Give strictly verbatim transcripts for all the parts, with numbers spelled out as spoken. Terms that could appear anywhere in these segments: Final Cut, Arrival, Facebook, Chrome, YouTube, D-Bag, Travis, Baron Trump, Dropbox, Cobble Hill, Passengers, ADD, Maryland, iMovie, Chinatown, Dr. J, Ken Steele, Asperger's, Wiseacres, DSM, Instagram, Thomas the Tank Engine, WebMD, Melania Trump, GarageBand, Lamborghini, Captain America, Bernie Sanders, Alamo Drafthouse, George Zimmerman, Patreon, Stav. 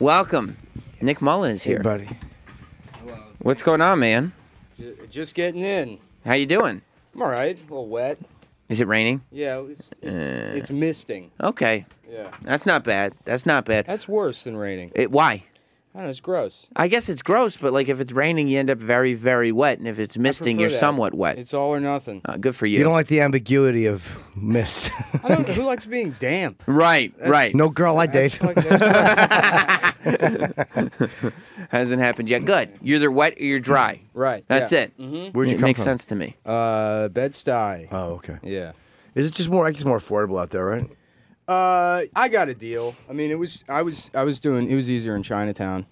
Welcome. Nick Mullen is here. Hey, buddy. Hello. What's going on, man? Just getting in. How you doing? I'm all right. A little wet. Is it raining? Yeah, it's, it's, uh, it's misting. Okay. Yeah. That's not bad. That's not bad. That's worse than raining. It, why? I don't know, it's gross. I guess it's gross, but like if it's raining, you end up very, very wet, and if it's misting, you're that. somewhat wet. It's all or nothing. Uh, good for you. You don't like the ambiguity of mist. I don't. Who likes being damp? Right, that's, right. No girl I date. Hasn't happened yet. Good. You're either wet or you're dry. Right. That's yeah. it. Mm-hmm. Where'd you it come makes from? sense to me. Uh, Bed-Stuy. Oh, okay. Yeah. Is it just more? I guess more affordable out there, right? Uh, I got a deal. I mean, it was I was I was doing it was easier in Chinatown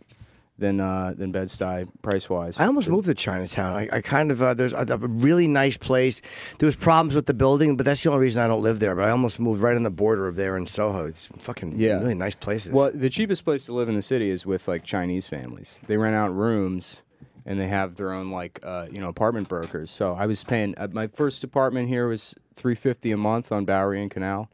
than uh than Bed-Stuy price wise. I almost moved to Chinatown. I, I kind of uh, there's a, a really nice place. There was problems with the building, but that's the only reason I don't live there. But I almost moved right on the border of there in Soho. It's fucking yeah. really nice places. Well, the cheapest place to live in the city is with like Chinese families. They rent out rooms and they have their own like uh you know apartment brokers. So I was paying uh, my first apartment here was three fifty a month on Bowery and Canal.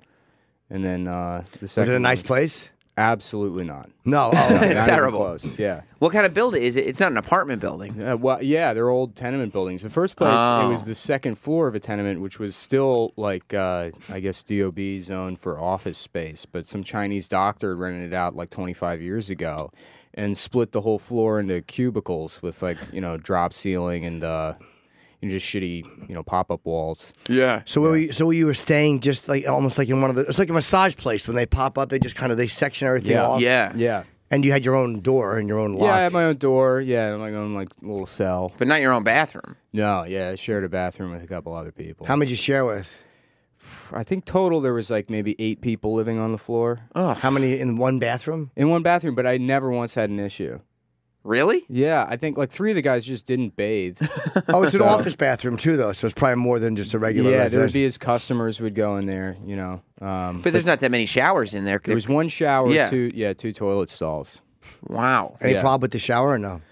And then uh, the second. Is it a nice one, place? Absolutely not. No, oh, no not terrible. Close. Yeah. What kind of building is it? It's not an apartment building. Uh, well, yeah, they're old tenement buildings. The first place, oh. it was the second floor of a tenement, which was still like uh, I guess D O B zone for office space, but some Chinese doctor rented it out like twenty-five years ago, and split the whole floor into cubicles with like you know drop ceiling and. Uh, And just shitty, you know, pop-up walls. Yeah. So where yeah. we, so where you were staying, just like almost like in one of the, it's like a massage place. When they pop up, they just kind of they section everything yeah. off. Yeah, yeah. And you had your own door and your own lock. Yeah, I had my own door. Yeah, and my own like little cell. But not your own bathroom. No, yeah, I shared a bathroom with a couple other people. How many did you share with? I think total there was like maybe eight people living on the floor. Oh, how many in one bathroom? In one bathroom, but I never once had an issue. Really? Yeah, I think like three of the guys just didn't bathe. Oh, it's so. An office bathroom too, though, so it's probably more than just a regular. Yeah, there would be his customers would go in there, you know. Um, but, but there's not that many showers in there. There was one shower, yeah. two, yeah, two toilet stalls. Wow. Any yeah. problem with the shower or no?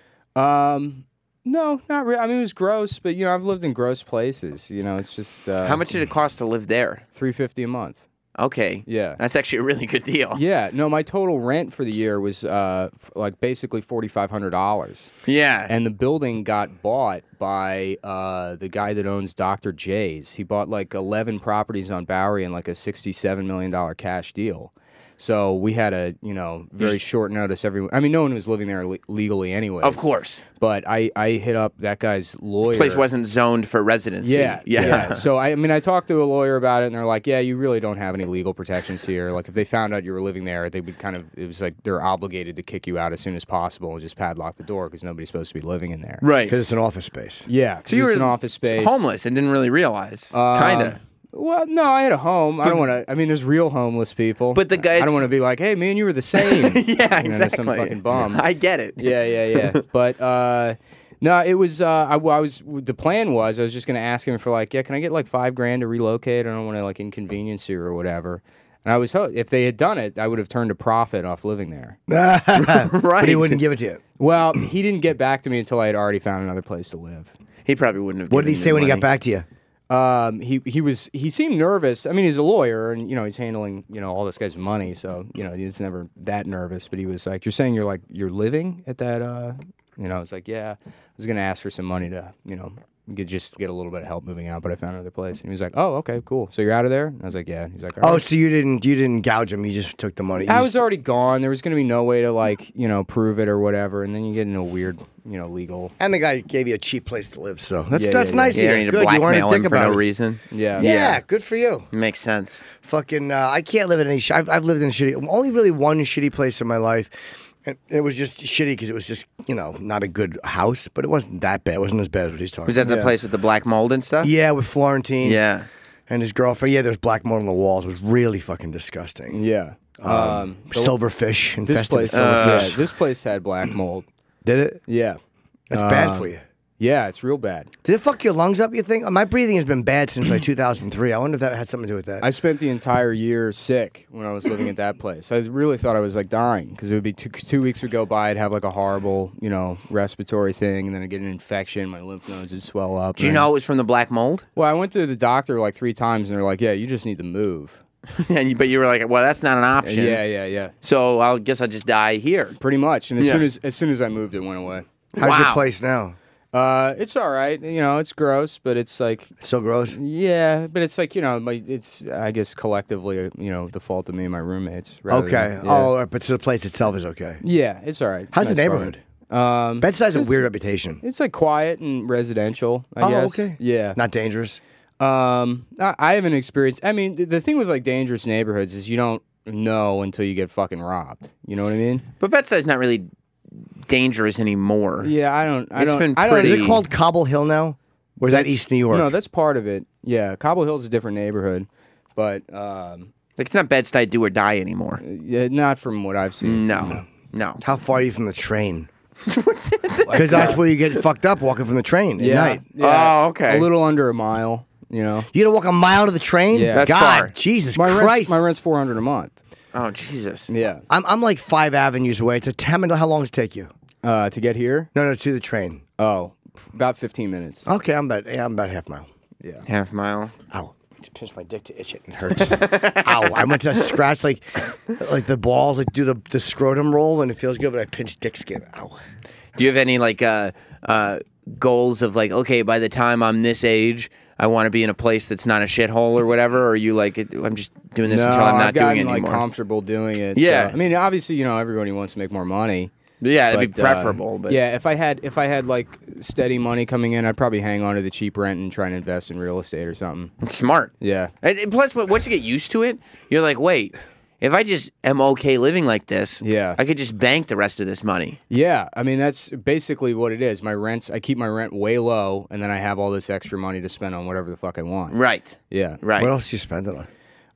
Um, no, not really. I mean, it was gross, but you know, I've lived in gross places. You know, it's just. Uh, How much did it cost to live there? Three fifty a month. Okay. Yeah. That's actually a really good deal. Yeah. No, my total rent for the year was uh, like basically forty-five hundred dollars. Yeah. And the building got bought by uh, the guy that owns Doctor J's. He bought like eleven properties on Bowery in like a sixty-seven million dollar cash deal. So we had a, you know, very short notice. Everyone, I mean, no one was living there le legally anyway. Of course. But I, I hit up that guy's lawyer. The place wasn't zoned for residency. Yeah, yeah. yeah. So, I, I mean, I talked to a lawyer about it, and they're like, yeah, you really don't have any legal protections here. Like, if they found out you were living there, they would kind of, it was like they're obligated to kick you out as soon as possible and just padlock the door because nobody's supposed to be living in there. Right. Because it's an office space. Yeah, because so it's an office space. Homeless and didn't really realize. Uh, kind of. Well, no, I had a home. But I don't want to. I mean, there's real homeless people. But the guy, I don't want to be like, hey, me and you were the same. yeah, you know, exactly. Some fucking bum. I get it. Yeah, yeah, yeah. but uh, no, it was. Uh, I, I was. The plan was I was just gonna ask him for like, yeah, can I get like five grand to relocate? I don't want to like inconvenience you or whatever. And I was, if they had done it, I would have turned a profit off living there. right. But he wouldn't give it to you. Well, he didn't get back to me until I had already found another place to live. He probably wouldn't have. What did he say when he got back to you? Um, he he was he seemed nervous. I mean, he's a lawyer, and you know he's handling you know all this guy's money, so you know he's never that nervous. But he was like, "You're saying you're like you're living at that?" Uh, you know, it's like, "Yeah, I was gonna ask for some money to you know get, just get a little bit of help moving out, but I found another place." And he was like, "Oh, okay, cool. So you're out of there?" And I was like, "Yeah." And he's like, "All right." Oh, so you didn't you didn't gouge him? You just took the money? I was already gone. There was gonna be no way to like you know prove it or whatever, and then you get into a weird. You know, legal. And the guy gave you a cheap place to live, so that's yeah, that's yeah, nice. Yeah, yeah. You good. You weren't thinking about no it. Reason. Yeah. yeah, yeah, good for you. Makes sense. Fucking, uh, I can't live in any. Sh I've, I've lived in shitty. Only really one shitty place in my life. And it was just shitty because it was just you know not a good house, but it wasn't that bad. It wasn't as bad as what he's talking. Was that about. the yeah. place with the black mold and stuff? Yeah, with Florentine. Yeah, and his girlfriend. Yeah, there's black mold on the walls. It was really fucking disgusting. Yeah. Um, um silverfish and this place. Uh, yeah, this place had black mold. Did it? Yeah. That's uh, bad for you. Yeah, it's real bad. Did it fuck your lungs up, you think? My breathing has been bad since like two thousand three. I wonder if that had something to do with that. I spent the entire year sick when I was living at that place. I really thought I was like dying because it would be two, two weeks would go by. I'd have like a horrible, you know, respiratory thing and then I'd get an infection. My lymph nodes would swell up. Do you know it was from the black mold? Well, I went to the doctor like three times and they're like, yeah, you just need to move. And you, but you were like, well, that's not an option. Yeah, yeah, yeah. So I guess I just die here. Pretty much. And as yeah. soon as as soon as I moved, it went away. How's wow. your place now? Uh, it's all right. You know, it's gross, but it's like so gross. Yeah, but it's like, you know, like it's I guess collectively, you know, the fault of me and my roommates. Okay. Than, yeah. Oh, but so the place itself is okay. Yeah, it's all right. How's nice the neighborhood? Um, Bed-Stuy has a weird reputation. It's like quiet and residential. I oh, guess. okay. Yeah. Not dangerous. Um, I haven't experienced. I mean, the thing with like dangerous neighborhoods is you don't know until you get fucking robbed. You know what I mean? But Bed-Stuy's not really dangerous anymore. Yeah, I don't. I it's don't, been pretty. I don't, is it called Cobble Hill now? Or is that East New York? No, that's part of it. Yeah, Cobble Hill's a different neighborhood, but um, like it's not Bed-Stuy do or die anymore. Yeah, not from what I've seen. No, no. no. How far are you from the train? Because that's where you get fucked up walking from the train at yeah. night. Yeah. Oh, okay. A little under a mile. You know, you gonna walk a mile to the train? Yeah, that's God, far. Jesus my Christ! Rent's, my rent's four hundred a month. Oh Jesus! Yeah, I'm I'm like five avenues away. It's a ten minute. How long does it take you? Uh, to get here? No, no, to the train. Oh, about fifteen minutes. Okay, I'm about yeah, I'm about half mile. Yeah, half mile. Ow! I just pinched my dick to itch it. It hurts. Ow! I went to scratch like like the balls, like do the the scrotum roll, and it feels good, but I pinched dick skin. Ow! Do you have any like uh uh goals of like okay, by the time I'm this age, I want to be in a place that's not a shithole or whatever, or are you like, I'm just doing this no, until I'm not I've gotten, doing it anymore? Like, comfortable doing it. Yeah. So. I mean, obviously, you know, everybody wants to make more money. Yeah, but, it'd be preferable. Uh, but yeah, if I had, if I had like steady money coming in, I'd probably hang on to the cheap rent and try and invest in real estate or something. It's smart. Yeah. And, and plus, once you get used to it, you're like, wait, if I just am okay living like this, yeah, I could just bank the rest of this money. Yeah, I mean, that's basically what it is. My rents, I keep my rent way low, and then I have all this extra money to spend on whatever the fuck I want. Right. Yeah. Right. What else do you spend it on?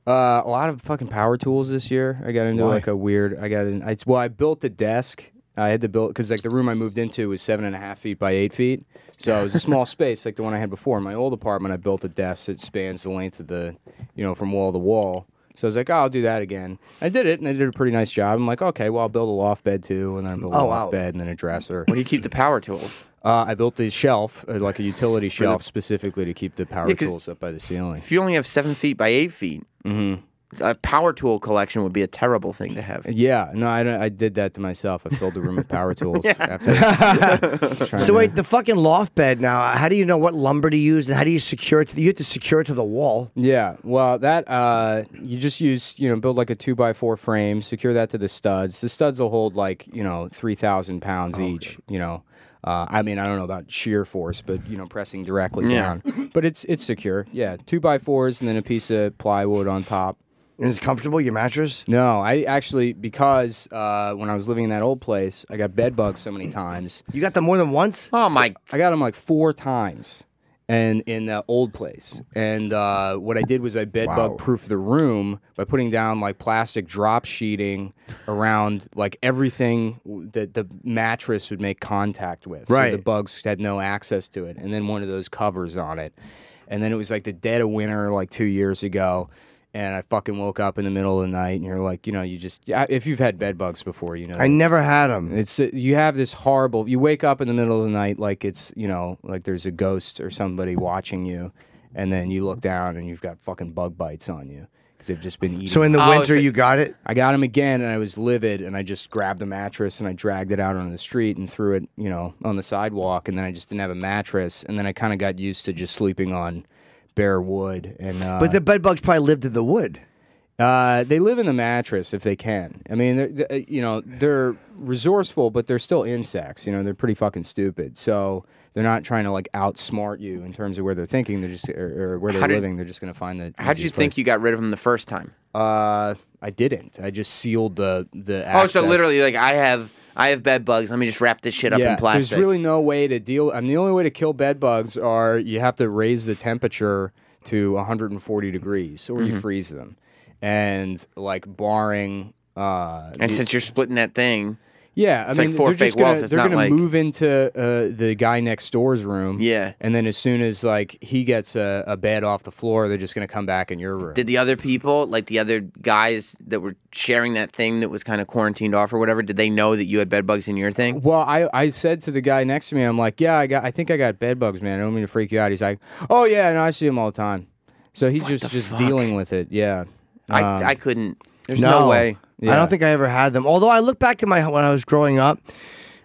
Uh, a lot of fucking power tools this year. I got into Why? like a weird, I got in, I, well, I built a desk. I had to build, because like the room I moved into was seven and a half feet by eight feet. So it was a small space like the one I had before. In my old apartment, I built a desk that spans the length of the, you know, from wall to wall. So I was like, oh, I'll do that again. I did it, and I did a pretty nice job. I'm like, okay, well, I'll build a loft bed, too, and then I build a oh, loft wow. bed and then a dresser. Where do you keep the power tools? Uh, I built a shelf, uh, like a utility shelf, the... specifically to keep the power yeah, tools up by the ceiling. If you only have seven feet by eight feet, mm-hmm. a power tool collection would be a terrible thing to have. Yeah. No, I, I did that to myself. I filled the room with power tools. after that. So wait, to... the fucking loft bed now, how do you know what lumber to use and how do you secure it? To the, you have to secure it to the wall. Yeah. Well, that, uh, you just use, you know, build like a two by four frame, secure that to the studs. The studs will hold like, you know, three thousand pounds oh, each, okay. you know. Uh, I mean, I don't know about shear force, but, you know, pressing directly yeah. down. But it's it's secure. Yeah. Two by fours and then a piece of plywood on top. And it's comfortable, your mattress? No, I actually, because uh, when I was living in that old place, I got bed bugs so many times. You got them more than once? Oh, my. I got them like four times and in the old place. And uh, what I did was I bed bug proof the room by putting down like plastic drop sheeting around like everything that the mattress would make contact with. Right. So the bugs had no access to it. And then one of those covers on it. And then it was like the dead of winter like two years ago. And I fucking woke up in the middle of the night, and you're like, you know, you just, if you've had bed bugs before, you know. I never had them. It's, you have this horrible, you wake up in the middle of the night like it's, you know, like there's a ghost or somebody watching you, and then you look down and you've got fucking bug bites on you. They've just been eating. So in the oh, winter, like, you got it? I got him again, and I was livid, and I just grabbed the mattress, and I dragged it out on the street and threw it, you know, on the sidewalk, and then I just didn't have a mattress, and then I kind of got used to just sleeping on bare wood. And uh, but the bed bugs probably lived in the wood. Uh, they live in the mattress if they can. I mean, they're, they're, you know, they're resourceful, but they're still insects. You know, they're pretty fucking stupid. So they're not trying to like outsmart you in terms of where they're thinking. They're just or, or where they're how living. Did, they're just going to find the. How did you place. think you got rid of them the first time? Uh, I didn't. I just sealed the the. Access. Oh, so literally, like I have. I have bed bugs. Let me just wrap this shit up yeah, in plastic. There's really no way to deal. I mean, the only way to kill bed bugs are you have to raise the temperature to one hundred forty degrees, or mm-hmm. you freeze them. And like barring, uh, and the, since you're splitting that thing, yeah, I it's mean, like four they're fake just gonna, walls. It's they're going like... to move into uh, the guy next door's room. Yeah, and then as soon as like he gets a, a bed off the floor, they're just going to come back in your room. Did the other people, like the other guys that were sharing that thing that was kind of quarantined off or whatever, did they know that you had bed bugs in your thing? Well, I I said to the guy next to me, I'm like, yeah, I got, I think I got bed bugs, man. I don't mean to freak you out. He's like, oh yeah, no, I see them all the time. So he's what just just fuck? dealing with it. Yeah. I, um, I couldn't. There's no, no way. Yeah. I don't think I ever had them. Although I look back at my when I was growing up,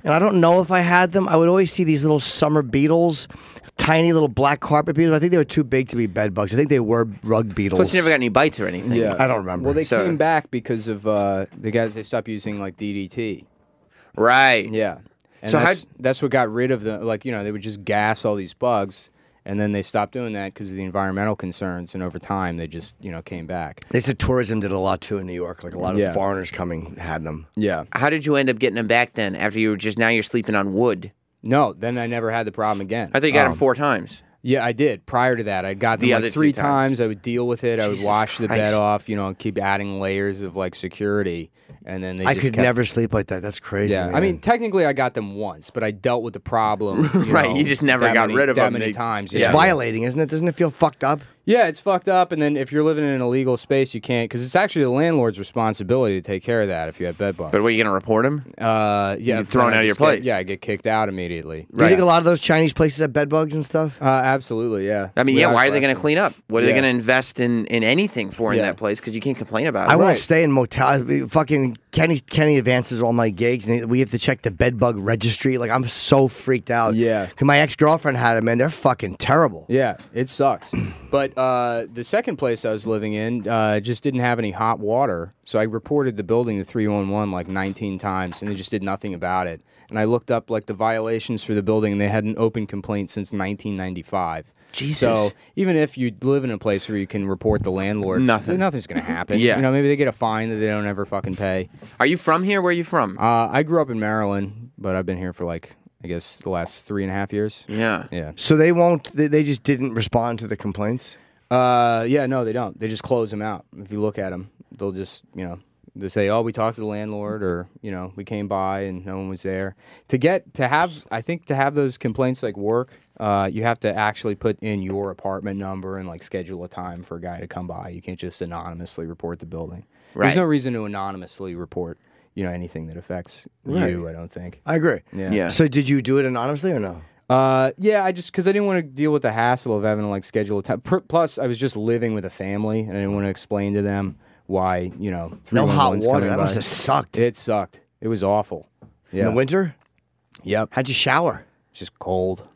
and I don't know if I had them. I would always see these little summer beetles, tiny little black carpet beetles. I think they were too big to be bed bugs. I think they were rug beetles. Plus, you never got any bites or anything. Yeah. I don't remember. Well, they so. came back because of uh, the guys. They stopped using like D D T. Right. Yeah. And so that's, that's what got rid of the, like, you know, they would just gas all these bugs, and then they stopped doing that because of the environmental concerns, and over time they just, you know, came back. They said tourism did a lot, too, in New York. Like, a lot of yeah. foreigners coming had them. Yeah. How did you end up getting them back then, after you were just, now you're sleeping on wood? No, then I never had the problem again. I think you got um, them four times. Yeah, I did. Prior to that, I got them the like other three times. times. I would deal with it. Jesus I would wash Christ. the bed off, you know, and keep adding layers of, like, security. And then they I just could kept... never sleep like that. That's crazy. Yeah. Man. I mean, technically, I got them once, but I dealt with the problem. You right. Know, you just never got many, rid of that them. That many they... times. It's yeah. violating, isn't it? Doesn't it feel fucked up? Yeah, it's fucked up. And then if you're living in an illegal space, you can't, because it's actually the landlord's responsibility to take care of that if you have bed bugs. But what, are you going to report him? Uh, yeah. You're thrown out of your place. Get, yeah, I get kicked out immediately. Right. You think a lot of those Chinese places have bed bugs and stuff? Uh, absolutely, yeah. I mean, Without yeah, why are they going to clean up? What are yeah. they going to invest in, in anything for in yeah. that place? Because you can't complain about it. I right. won't stay in motels. Fucking Kenny Kenny advances all my gigs, and we have to check the bed bug registry. Like, I'm so freaked out. Yeah, because my ex girlfriend had them, and they're fucking terrible. Yeah, it sucks. But uh, the second place I was living in uh, just didn't have any hot water, so I reported the building to three one one like nineteen times, and they just did nothing about it. And I looked up like the violations for the building, and they had an open complaint since nineteen ninety-five. Jesus. So even if you live in a place where you can report the landlord, nothing, nothing's gonna happen. Yeah, you know, maybe they get a fine that they don't ever fucking pay. Are you from here? Where are you from? Uh, I grew up in Maryland, but I've been here for like, I guess, the last three and a half years. Yeah, yeah. So they won't. They, they just didn't respond to the complaints. Uh, yeah, no, they don't. They just close them out. If you look at them, they'll just, you know, they say, "Oh, we talked to the landlord," or, you know, "We came by and no one was there." To get to have, I think, to have those complaints like work, uh, you have to actually put in your apartment number and like schedule a time for a guy to come by. You can't just anonymously report the building. Right. There's no reason to anonymously report, you know, anything that affects right. you. I don't think. I agree. Yeah. yeah. So did you do it anonymously or no? Uh, yeah, I just, because I didn't want to deal with the hassle of having to like schedule a time. Plus, I was just living with a family, and I didn't want to explain to them why, you know, no hot water. That must have sucked. It sucked. It was awful. Yeah. In the winter? Yep. How'd you shower? It's just cold.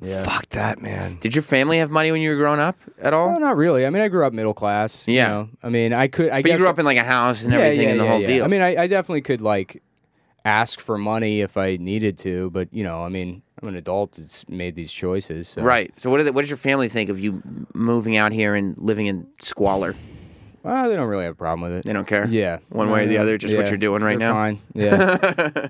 Yeah. Fuck that, man. Did your family have money when you were growing up at all? No, not really. I mean, I grew up middle class. Yeah. You know? I mean, I could. I but guess you grew up in like a house and yeah, everything yeah, and the yeah, whole yeah. deal. I mean, I, I definitely could like ask for money if I needed to, but, you know, I mean, I'm an adult that's made these choices. So. Right. So what, are the, what does your family think of you moving out here and living in squalor? Well, they don't really have a problem with it. They don't care? Yeah. One way or the other, just yeah. what you're doing right They're now? Fine. Yeah.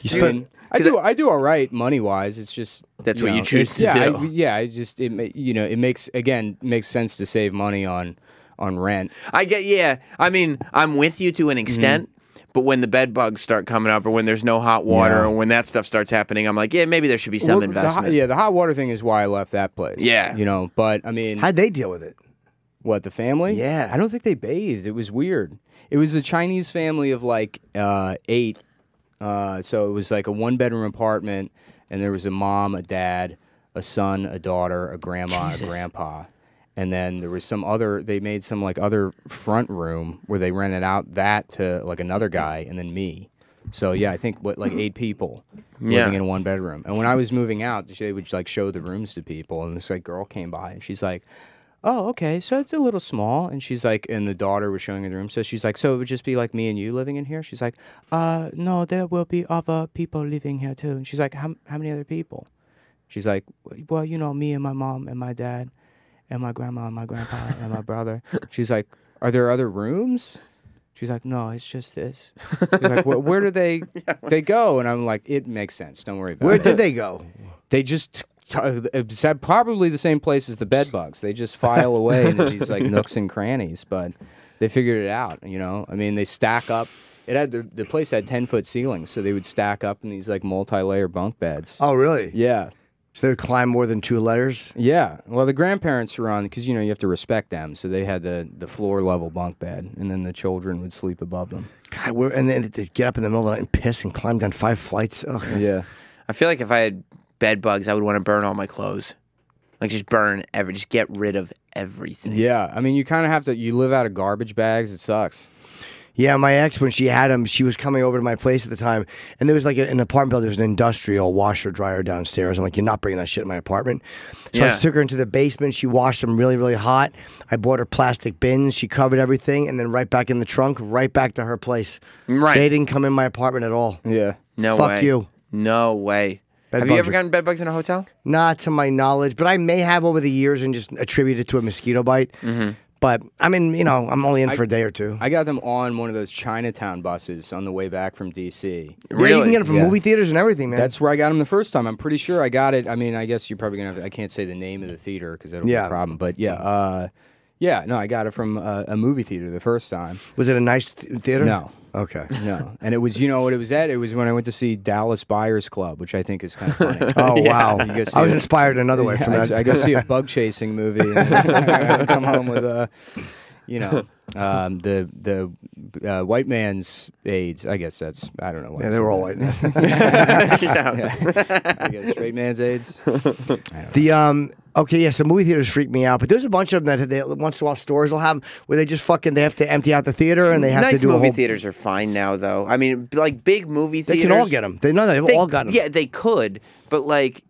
you spend, I do, I do all right money-wise. It's just... That's you what know, you choose to yeah, do. I, yeah, I just, it, you know, it makes, again, makes sense to save money on, on rent. I get, yeah. I mean, I'm with you to an extent, mm-hmm. but when the bed bugs start coming up, or when there's no hot water, yeah. or when that stuff starts happening, I'm like, yeah, maybe there should be some well, investment. The, yeah, the hot water thing is why I left that place. Yeah. You know, but, I mean... How'd they deal with it? What, the family? Yeah. I don't think they bathed. It was weird. It was a Chinese family of like uh, eight. Uh, so it was like a one-bedroom apartment, and there was a mom, a dad, a son, a daughter, a grandma, Jesus. a grandpa. And then there was some other, they made some like other front room where they rented out that to like another guy and then me. So yeah, I think what like eight people yeah. living in a one bedroom. And when I was moving out, they would like show the rooms to people, and this like girl came by, and she's like, "Oh, okay, so it's a little small." And she's like, and the daughter was showing her the room, so she's like, "So it would just be like me and you living in here?" She's like, uh, "No, there will be other people living here too." And she's like, how, how many other people? She's like, "Well, you know, me and my mom and my dad and my grandma and my grandpa and my brother." She's like, "Are there other rooms?" She's like, "No, it's just this." She's like, well, where do they, they go? And I'm like, it makes sense. Don't worry about where it. Where did they go? They just... probably the same place as the bed bugs. They just file away in these like nooks and crannies, but they figured it out. You know, I mean, they stack up. It had the, the place had ten foot ceilings, so they would stack up in these like multi layer bunk beds. Oh, really? Yeah. So they would climb more than two layers. Yeah. Well, the grandparents were on because you know you have to respect them, so they had the the floor level bunk bed, and then the children would sleep above them. God, we're, and then they'd get up in the middle of the night and piss and climb down five flights. Ugh. Yeah. I feel like if I had bed bugs, I would want to burn all my clothes. Like, just burn every, just get rid of everything. Yeah, I mean, you kind of have to, you live out of garbage bags, it sucks. Yeah, my ex, when she had him, she was coming over to my place at the time, and there was like a, an apartment building, there was an industrial washer dryer downstairs. I'm like, you're not bringing that shit in my apartment. So yeah. I took her into the basement, she washed them really, really hot. I bought her plastic bins, she covered everything, and then right back in the trunk, right back to her place. Right. They didn't come in my apartment at all. Yeah. No way. Fuck you. No way. Bed have bugs. You ever gotten bed bugs in a hotel? Not to my knowledge, but I may have over the years and just attributed it to a mosquito bite. Mm-hmm. But, I mean, you know, I'm only in I, for a day or two. I got them on one of those Chinatown buses on the way back from D C Really? Yeah, you can get them from yeah. movie theaters and everything, man. That's where I got them the first time. I'm pretty sure I got it. I mean, I guess you're probably going to have I can't say the name of the theater because that'll yeah. be a problem. But, yeah, uh, yeah, no, I got it from uh, a movie theater the first time. Was it a nice th theater? No. Okay. No. And it was, you know what it was at? It was when I went to see Dallas Buyers Club, which I think is kind of funny. Oh, yeah. Wow. You I was a, inspired another way yeah, from that. I, I go see a bug chasing movie and then I come home with, a, you know, um, the the uh, white man's AIDS. I guess that's, I don't know. What yeah, they were all white. yeah. yeah. I guess straight man's AIDS. The, um... Okay, yeah, so movie theaters freak me out, but there's a bunch of them that they, once in a while stores will have them where they just fucking, they have to empty out the theater and they have nice to do a whole... Nice movie theaters are fine now, though. I mean, like, big movie theaters... They can all get them. They, no, they've they, all got them. Yeah, they could, but, like,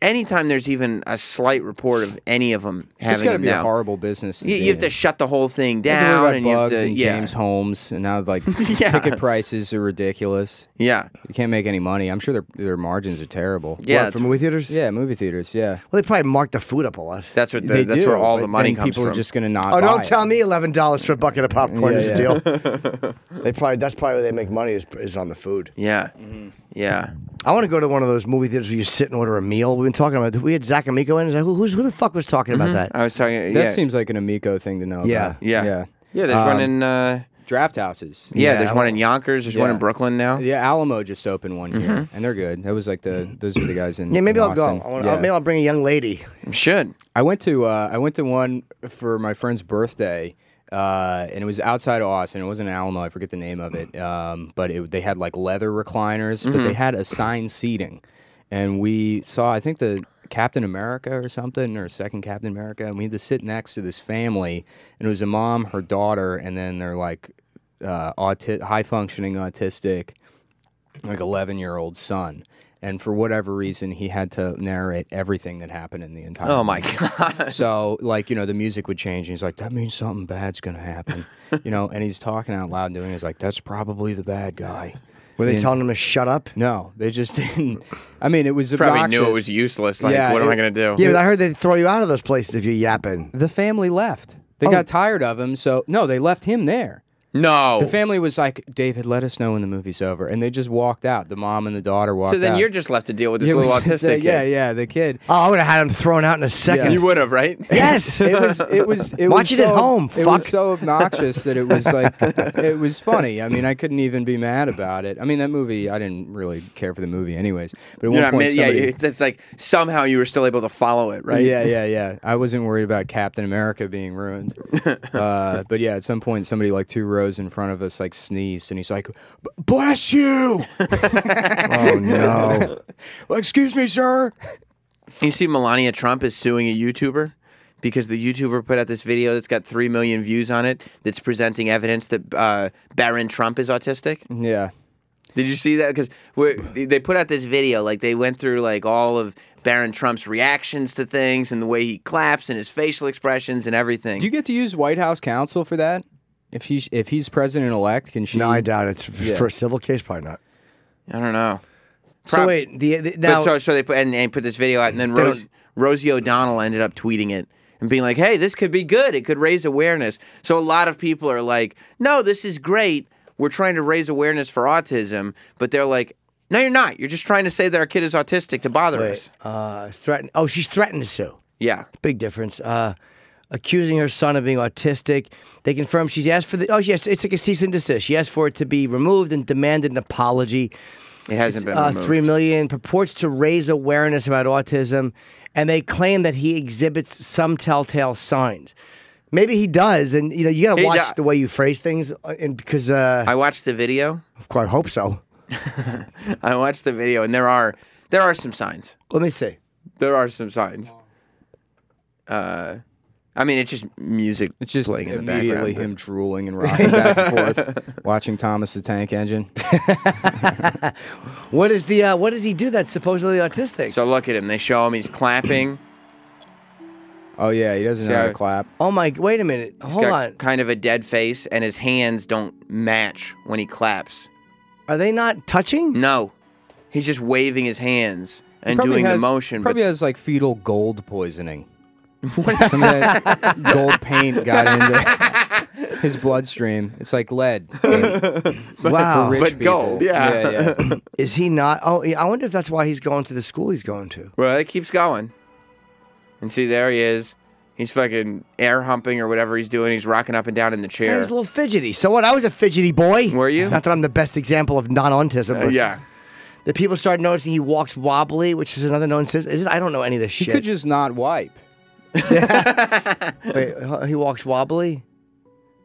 anytime there's even a slight report of any of them having it's gotta them be now, a horrible business. You, you have to shut the whole thing down, you and you have to... And yeah. James Holmes, and now, like, yeah. ticket prices are ridiculous. Yeah. You can't make any money. I'm sure their, their margins are terrible. Yeah. What, for movie theaters? Yeah, movie theaters, yeah. Well, they probably mark the food up a lot. That's what they That's do, where all the money comes people from. People are just going to not Oh, buy don't tell it. me eleven dollars for a bucket of popcorn yeah, is yeah. the deal. They probably, that's probably where they make money is, is on the food. Yeah. Mm-hmm. Yeah. I want to go to one of those movie theaters where you sit and order a meal. We've been talking about it. We had Zach Amico in. Like, who, who's, who the fuck was talking about mm-hmm. that? I was talking. Yeah. That seems like an Amico thing to know yeah. about. Yeah. Yeah. Yeah, there's um, one in... Uh, draft houses. Yeah, yeah there's Alamo. one in Yonkers. There's yeah. one in Brooklyn now. Yeah, Alamo just opened one year, mm-hmm. and they're good. That was like the... Those are the guys in Yeah, maybe in I'll Austin. go. I wanna, yeah. I'll, maybe I'll bring a young lady. You should. I went to, uh, I went to one for my friend's birthday. Uh, and it was outside of Austin. It wasn't Alamo. I forget the name of it. Um, but it, they had like leather recliners, mm-hmm. but they had assigned seating. And we saw, I think, the Captain America or something, or second Captain America. And we had to sit next to this family. And it was a mom, her daughter, and then they're like uh, auti high-functioning autistic, like eleven-year-old son. And for whatever reason, he had to narrate everything that happened in the entire Oh, my God. So, like, you know, the music would change, and he's like, that means something bad's going to happen. You know, and he's talking out loud and doing it. He's like, that's probably the bad guy. Were they and, telling him to shut up? No, they just didn't. I mean, it was obnoxious. Probably knew it was useless. Like, yeah, what it, am I going to do? Yeah, but I heard they'd throw you out of those places if you're yapping. The family left. They oh. got tired of him, so, no, they left him there. No. The family was like, David, let us know when the movie's over. And they just walked out. The mom and the daughter walked out. So then out. you're just left to deal with this yeah, little autistic uh, kid. Yeah, yeah, the kid. Oh, I would have had him thrown out in a second. Yeah. You would have, right? Yes. it was, it was, it Watch was it so, at home, fuck. It was so obnoxious that it was like, it was funny. I mean, I couldn't even be mad about it. I mean, that movie, I didn't really care for the movie anyways. But at one point, I mean, yeah, it's like, somehow you were still able to follow it, right? Yeah, yeah, yeah. I wasn't worried about Captain America being ruined. Uh, but yeah, at some point, somebody like two rows in front of us, like, sneezed, and he's like, bless you! Oh, no. Well, excuse me, sir? You see Melania Trump is suing a YouTuber because the YouTuber put out this video that's got three million views on it that's presenting evidence that uh, Baron Trump is autistic? Yeah. Did you see that? Because they put out this video, like, they went through, like, all of Baron Trump's reactions to things and the way he claps and his facial expressions and everything. Do you get to use White House counsel for that? If he's if he's president-elect, can she? No, I doubt it. Yeah. For a civil case, probably not. I don't know. Prob so wait, the, the, now but so, so they put and, and put this video out, and then Rose, Rosie O'Donnell ended up tweeting it and being like, "Hey, this could be good. It could raise awareness." So a lot of people are like, "No, this is great. We're trying to raise awareness for autism," but they're like, "No, you're not. You're just trying to say that our kid is autistic to bother wait, us." Uh, threaten? Oh, she's threatened to sue. Yeah, big difference. Uh. Accusing her son of being autistic. They confirm she's asked for the... Oh, yes, it's like a cease and desist. She asked for it to be removed and demanded an apology. It hasn't been uh, removed. three million dollars purports to raise awareness about autism, and they claim that he exhibits some telltale signs. Maybe he does, and you know you got to watch the way you phrase things, and because... Uh, I watched the video. Of course, I hope so. I watched the video, and there are there are some signs. Let me see. There are some signs. Uh, I mean, it's just music. It's just playing in the background. Immediately him drooling and rocking back and forth, watching Thomas the Tank Engine. What is the uh, what does he do that's supposedly autistic? So look at him. They show him he's clapping. Oh yeah, he doesn't so, know how to clap. Oh my! Wait a minute. He's Hold got on. Kind of a dead face, and his hands don't match when he claps. Are they not touching? No, he's just waving his hands and doing has, the motion. Probably but... has like fetal gold poisoning. What is Some that? Of that gold paint got into his bloodstream. It's like lead. But, wow, rich but people. Gold. Yeah, yeah. yeah. Is he not? Oh, I wonder if that's why he's going to the school he's going to. Well, it keeps going. And see, there he is. He's fucking air humping or whatever he's doing. He's rocking up and down in the chair. Yeah, he's a little fidgety. So what? I was a fidgety boy. Were you? Not that I'm the best example of non-autism. Uh, yeah. The people started noticing he walks wobbly, which is another known system. I don't know any of this shit. He could just not wipe. Wait, he walks wobbly?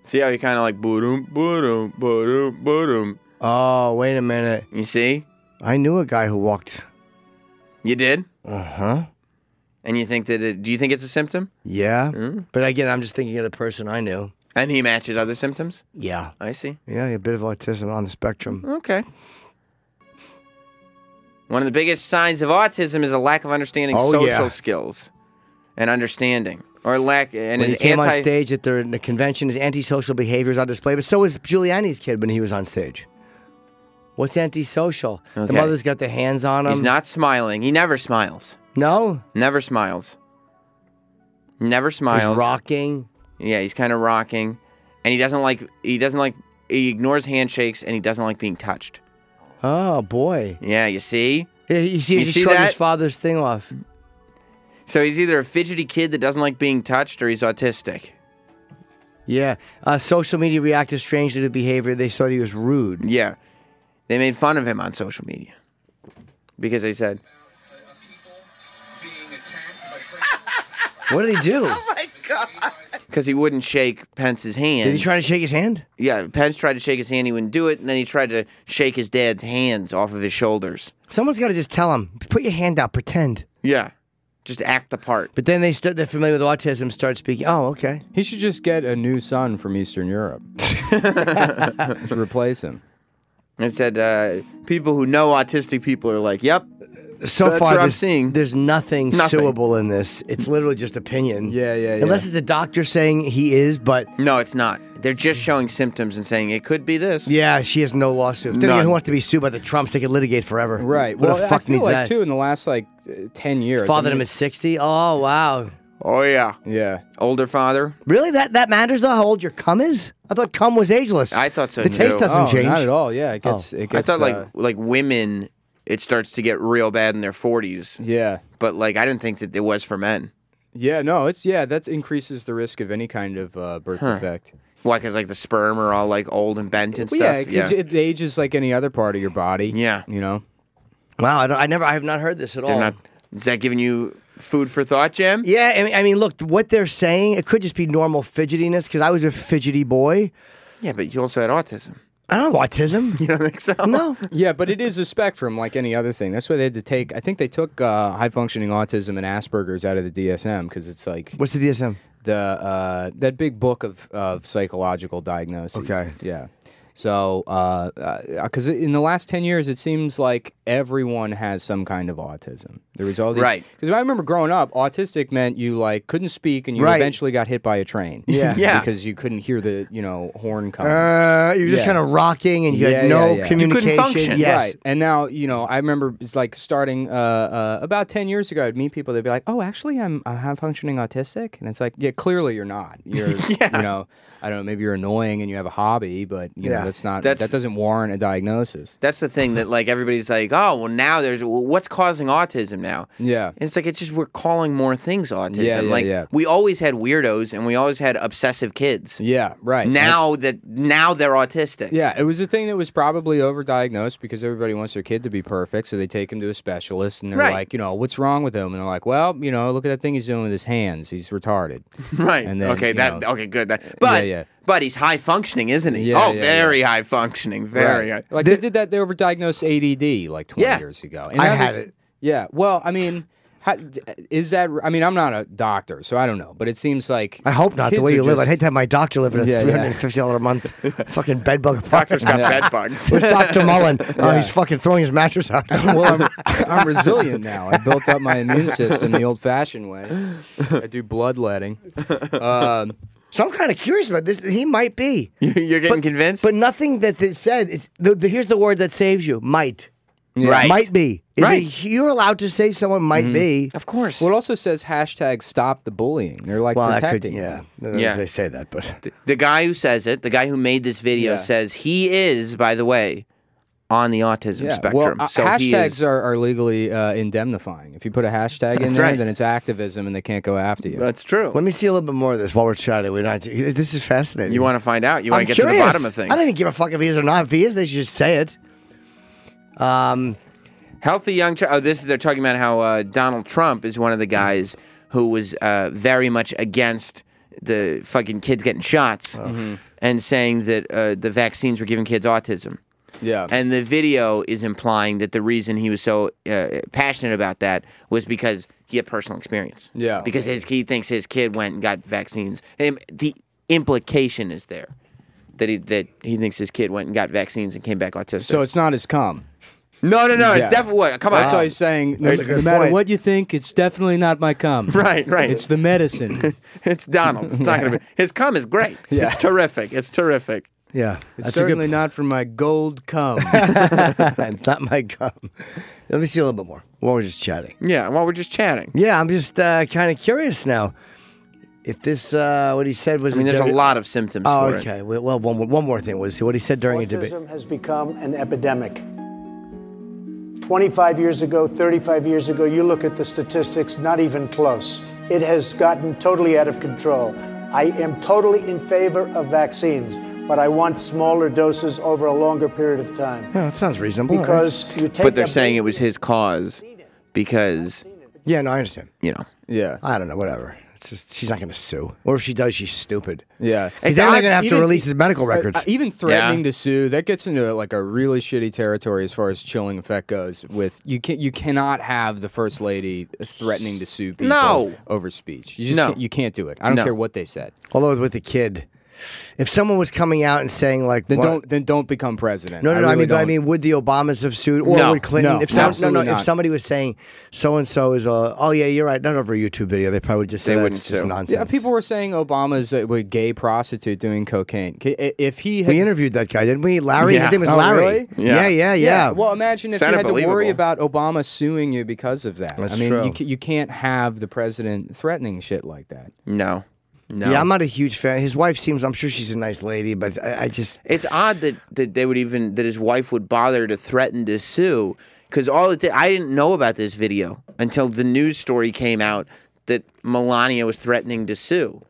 See how he kind of like boom, boom, boom, boom. Oh, wait a minute. You see? I knew a guy who walked. You did? Uh-huh. And you think that it, do you think it's a symptom? Yeah. Mm. But again, I'm just thinking of the person I knew. And he matches other symptoms? Yeah. I see. Yeah, a bit of autism on the spectrum. Okay. One of the biggest signs of autism is a lack of understanding oh, social yeah. skills and understanding. Or lack, and when his he came anti on stage at the, the convention, his antisocial behavior is on display, but so was Giuliani's kid when he was on stage. What's antisocial? Okay. The mother's got the hands on him. He's not smiling. He never smiles. No? Never smiles. Never smiles. He's rocking. Yeah, he's kind of rocking. And he doesn't like, he doesn't like, he ignores handshakes and he doesn't like being touched. Oh, boy. Yeah, you see? Yeah, you see, you he see shrugged that? His father's thing off. So he's either a fidgety kid that doesn't like being touched or he's autistic. Yeah. Uh, social media reacted strangely to behavior. They thought he was rude. Yeah. They made fun of him on social media. Because they said... What did he do? Oh, my God. Because he wouldn't shake Pence's hand. Did he try to shake his hand? Yeah, Pence tried to shake his hand. He wouldn't do it. And then he tried to shake his dad's hands off of his shoulders. Someone's got to just tell him, put your hand out, pretend. Yeah, just act the part. But then they start, they're familiar with autism, start speaking. Oh, okay. He should just get a new son from Eastern Europe. To replace him. It said, uh, people who know autistic people are like, yep. So That's far, there's, I'm seeing. there's nothing, nothing suable in this. It's literally just opinion. Yeah, yeah, yeah. Unless it's the doctor saying he is, but... No, it's not. They're just showing symptoms and saying it could be this. Yeah, she has no lawsuit. Then again, who wants to be sued by the Trumps? They could litigate forever. Right. What well, the fuck I feel needs like, that? too, in the last, like, uh, ten years. Fathered I mean, him at sixty? Oh, wow. Oh, yeah. Yeah. Older father. Really? That that matters, though, how old your cum is? I thought cum was ageless. I thought so, The too. taste doesn't oh, change. not at all, yeah. It gets... Oh. It gets I thought, like uh, like, women... It starts to get real bad in their forties. Yeah. But, like, I didn't think that it was for men. Yeah, no, it's, yeah, that increases the risk of any kind of uh, birth huh. defect. Why, because, like, the sperm are all, like, old and bent and well, stuff? Yeah, yeah, it ages like any other part of your body. Yeah. You know? Wow, I, don't, I never, I have not heard this at they're all. Not, is that giving you food for thought, Jim? Yeah, I mean, I mean look, what they're saying, it could just be normal fidgetiness, because I was a fidgety boy. Yeah, but you also had autism. I don't have autism. You don't think so? No. Yeah, but it is a spectrum like any other thing. That's why they had to take... I think they took uh, high-functioning autism and Asperger's out of the D S M because it's like... What's the D S M? The uh, that big book of, of psychological diagnoses. Okay. Yeah. So, because uh, uh, in the last ten years, it seems like everyone has some kind of autism. There was all these... Right. Because I remember growing up, autistic meant you, like, couldn't speak and you right. eventually got hit by a train. Yeah. yeah. Because you couldn't hear the, you know, horn coming. Uh, you were yeah. just kind of rocking and you yeah, had no yeah, yeah. communication. You couldn't function. Yes. Right. And now, you know, I remember, it's like, starting uh, uh, about ten years ago, I'd meet people, they'd be like, oh, actually, I'm high-functioning autistic? And it's like, yeah, clearly you're not. You're, yeah. you know, I don't know, maybe you're annoying and you have a hobby, but, you yeah. know, that's not, that's, that doesn't warrant a diagnosis. That's the thing that, like, everybody's like, oh, well, now there's, well, what's causing autism now? Yeah. And it's like, it's just, we're calling more things autism. Yeah, yeah, like, yeah. we always had weirdos, and we always had obsessive kids. Yeah, right. Now it, that, now they're autistic. Yeah, it was a thing that was probably overdiagnosed because everybody wants their kid to be perfect, so they take him to a specialist, and they're right. like, you know, what's wrong with him? And they're like, well, you know, look at that thing he's doing with his hands. He's retarded. Right. And then, okay, that, know, okay, good. That, but... Yeah, yeah. But he's high functioning, isn't he? Yeah, oh, yeah, very yeah. high functioning, very. Right. High. Like they did that. They overdiagnosed A D D like twenty yeah. years ago. And I had was, it. Yeah. Well, I mean, How, is that? I mean, I'm not a doctor, so I don't know. But it seems like I hope not. The way you live, just... I'd hate to have my doctor live in a yeah, three hundred and fifty dollar yeah. a month fucking bed bug. Doctor's got yeah. bed bugs. Where's Doctor Mullen? Yeah. Oh, he's fucking throwing his mattress out. Well, I'm, I'm resilient now. I built up my immune system the old-fashioned way. I do bloodletting. Um, so I'm kind of curious about this. He might be. You're getting but, convinced, but nothing that they said. It's, the, the, here's the word that saves you: might. Yeah. Right. Might be. Is right. It, you're allowed to say someone might mm-hmm. be. Of course. Well, it also says hashtag stop the bullying. They're like well, protecting. That could, yeah. yeah. They say that, but. The, the guy who says it, the guy who made this video yeah. says he is, by the way, on the autism yeah. spectrum. Well, so uh, hashtags are, are legally uh, indemnifying. If you put a hashtag in there, right. then it's activism and they can't go after you. That's true. Let me see a little bit more of this while we're chatting. We're not, this is fascinating. You want to find out. You want to get curious. to the bottom of things. I don't even give a fuck if he is or not. If he is, they should just say it. Um, healthy young child. Oh, this is they're talking about how uh, Donald Trump is one of the guys who was uh, very much against the fucking kids getting shots mm-hmm. and saying that uh, the vaccines were giving kids autism. Yeah. And the video is implying that the reason he was so uh, passionate about that was because he had personal experience. Yeah. Because his, he thinks his kid went and got vaccines. And the implication is there that he, that he thinks his kid went and got vaccines and came back autistic. So it's not his cum. No, no, no, yeah. it's definitely, come on. That's why he's saying, no, no matter point. what you think, it's definitely not my cum. Right, right. It's the medicine. It's Donald. It's not yeah. gonna be, his cum is great. Yeah. It's terrific. It's terrific. Yeah. It's certainly not from my gold cum. Not my cum. Let me see a little bit more while we're just chatting. Yeah, while we're just chatting. Yeah, I'm just uh, kind of curious now. If this, uh, what he said was... I mean, there's a lot of symptoms oh, for okay. it. Well, well one, one more thing was what he said during a debate. Autism has become an epidemic. twenty-five years ago, thirty-five years ago, you look at the statistics, not even close. It has gotten totally out of control. I am totally in favor of vaccines, but I want smaller doses over a longer period of time. Yeah, that sounds reasonable. Because you take but they're saying it was his cause because... Yeah, no, I understand. You know. Yeah. I don't know, whatever. It's just, she's not going to sue. Or if she does, she's stupid. Yeah. He's not going to have even, to release his medical records. Uh, uh, even threatening yeah. to sue, that gets into like a really shitty territory as far as chilling effect goes. With you can you cannot have the first lady threatening to sue people no. over speech. You just no. can't, you can't do it. I don't no. care what they said. Although with the kid, if someone was coming out and saying like, then what? don't then don't become president. No, no, I, no, really I mean, don't. But I mean, would the Obamas have sued or no, would Clinton? No, if some, no, no, no. If somebody was saying so and so is a, oh yeah, you're right, not over a YouTube video, they probably would just say they wouldn't sue. Nonsense. Yeah, people were saying Obama's a, a gay prostitute doing cocaine. If he had, we interviewed that guy, didn't we? Larry, yeah. his name was oh, Larry. Really? Yeah. yeah, yeah, yeah, yeah. Well, imagine if Sounded you had believable. to worry about Obama suing you because of that. That's I mean, true. You, you can't have the president threatening shit like that. No. No. Yeah, I'm not a huge fan. His wife seems, I'm sure she's a nice lady, but I, I just... It's odd that, that they would even, that his wife would bother to threaten to sue, because all it did, I didn't know about this video until the news story came out that Melania was threatening to sue.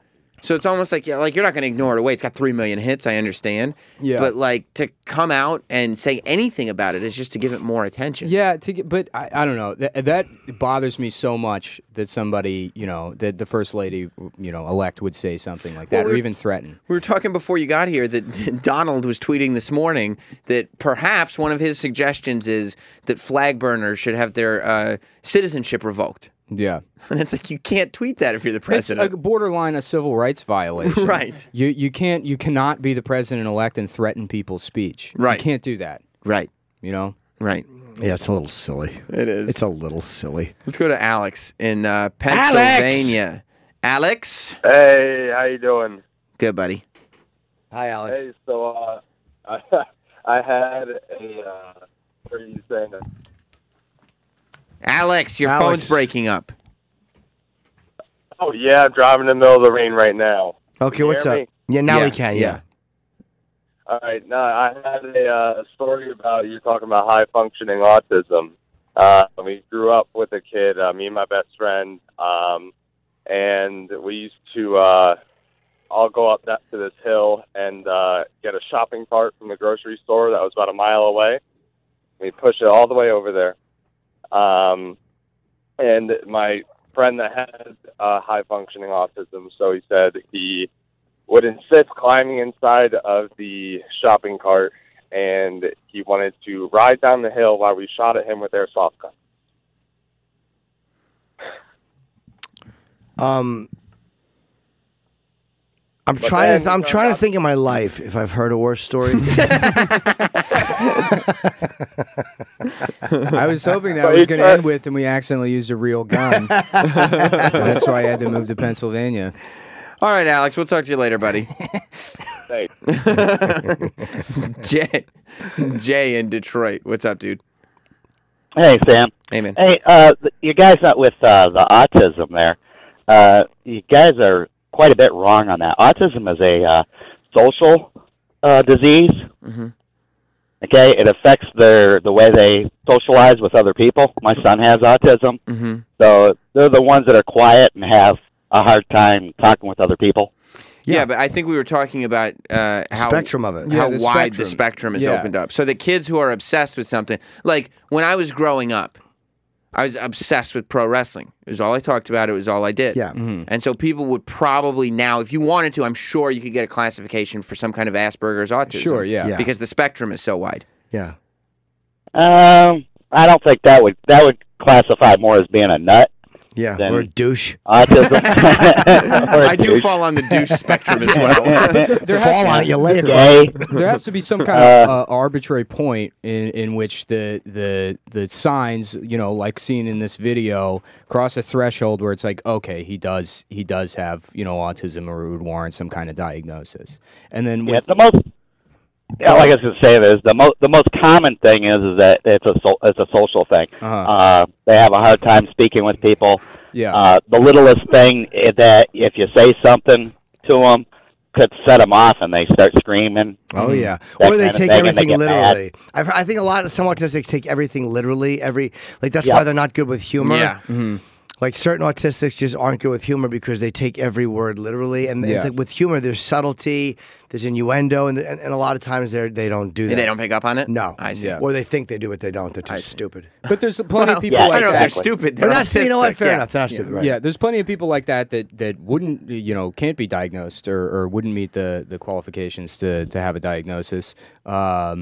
So it's almost like, yeah, like you're not going to ignore it away. It's got three million hits, I understand. Yeah. But like to come out and say anything about it is just to give it more attention. Yeah, to get, but I, I don't know. Th that bothers me so much that somebody, you know, that the first lady, you know, elect would say something like that well, or even threaten. We were talking before you got here that Donald was tweeting this morning that perhaps one of his suggestions is that flag burners should have their uh, citizenship revoked. Yeah. And it's like you can't tweet that if you're the president. It's a borderline a civil rights violation. Right. You you can't you cannot be the president elect and threaten people's speech. Right. You can't do that. Right. You know? Right. Yeah, it's a little silly. It is. It's a little silly. Let's go to Alex in uh Pennsylvania. Alex. Alex. Hey, how you doing? Good, buddy. Hi, Alex. Hey, so uh I I had a uh what are you saying? Alex, your Alex. phone's breaking up. Oh, yeah, I'm driving in the middle of the rain right now. Okay, what's up? Me? Yeah, now yeah, we can, yeah. yeah. All right, now I had a uh, story about you talking about high-functioning autism. Uh, we grew up with a kid, uh, me and my best friend, um, and we used to uh, all go up that, to this hill and uh, get a shopping cart from the grocery store that was about a mile away. We pushed it all the way over there. Um, and my friend that had uh, high-functioning autism, so he said he would insist climbing inside of the shopping cart, and he wanted to ride down the hill while we shot at him with airsoft guns. Um, I'm but trying. Then, to th I'm trying out. to think in my life if I've heard a worse story. I was hoping that but was going to end with, and we accidentally used a real gun. That's why I had to move to Pennsylvania. All right, Alex. We'll talk to you later, buddy. Thanks. Jay, Jay in Detroit. What's up, dude? Hey, Sam. Hey, man. Hey, uh, you guys up with uh, the autism there? Uh, you guys are quite a bit wrong on that. Autism is a uh, social uh, disease. Mm-hmm. Okay, it affects their the way they socialize with other people. My son has autism, mm-hmm. so they're the ones that are quiet and have a hard time talking with other people. Yeah, yeah, but I think we were talking about uh, how spectrum of it, yeah, how the wide spectrum. the spectrum is yeah. opened up. So the kids who are obsessed with something, like when I was growing up, I was obsessed with pro wrestling. It was all I talked about. It was all I did. Yeah. Mm-hmm. And so people would probably now, if you wanted to, I'm sure you could get a classification for some kind of Asperger's autism. Sure, yeah. yeah. Because the spectrum is so wide. Yeah. Um, I don't think that would, that would classify more as being a nut. Yeah, or a douche. Autism. or a I douche. do fall on the douche spectrum as well. there fall on it, you lay it down. There has to be some kind of uh, uh, arbitrary point in, in which the, the the signs, you know, like seen in this video, cross a threshold where it's like, okay, he does he does have, you know, autism, or it would warrant some kind of diagnosis. And then with yeah, the most yeah, like I was going to say, this the most the most common thing is is that it's a so it's a social thing. Uh -huh. uh, they have a hard time speaking with people. Yeah. Uh, the littlest thing is that if you say something to them, could set them off, and they start screaming. Oh yeah, or they take everything they literally. I've, I think a lot of some autistics take everything literally. Every like that's yeah. why they're not good with humor. Yeah. Mm-hmm. Like certain autistics just aren't good with humor because they take every word literally, and yeah. they, with humor there's subtlety, there's innuendo, and and, and a lot of times they they don't do that. They don't pick up on it. No, I see. Or they think they do it, they don't. They're just stupid. But there's plenty well, of people yeah, like I don't that. Know if they're stupid. They're but that's, you know what? Fair yeah. enough. They're not yeah. stupid. Right. Yeah, there's plenty of people like that that that wouldn't, you know, can't be diagnosed or or wouldn't meet the the qualifications to to have a diagnosis. Um,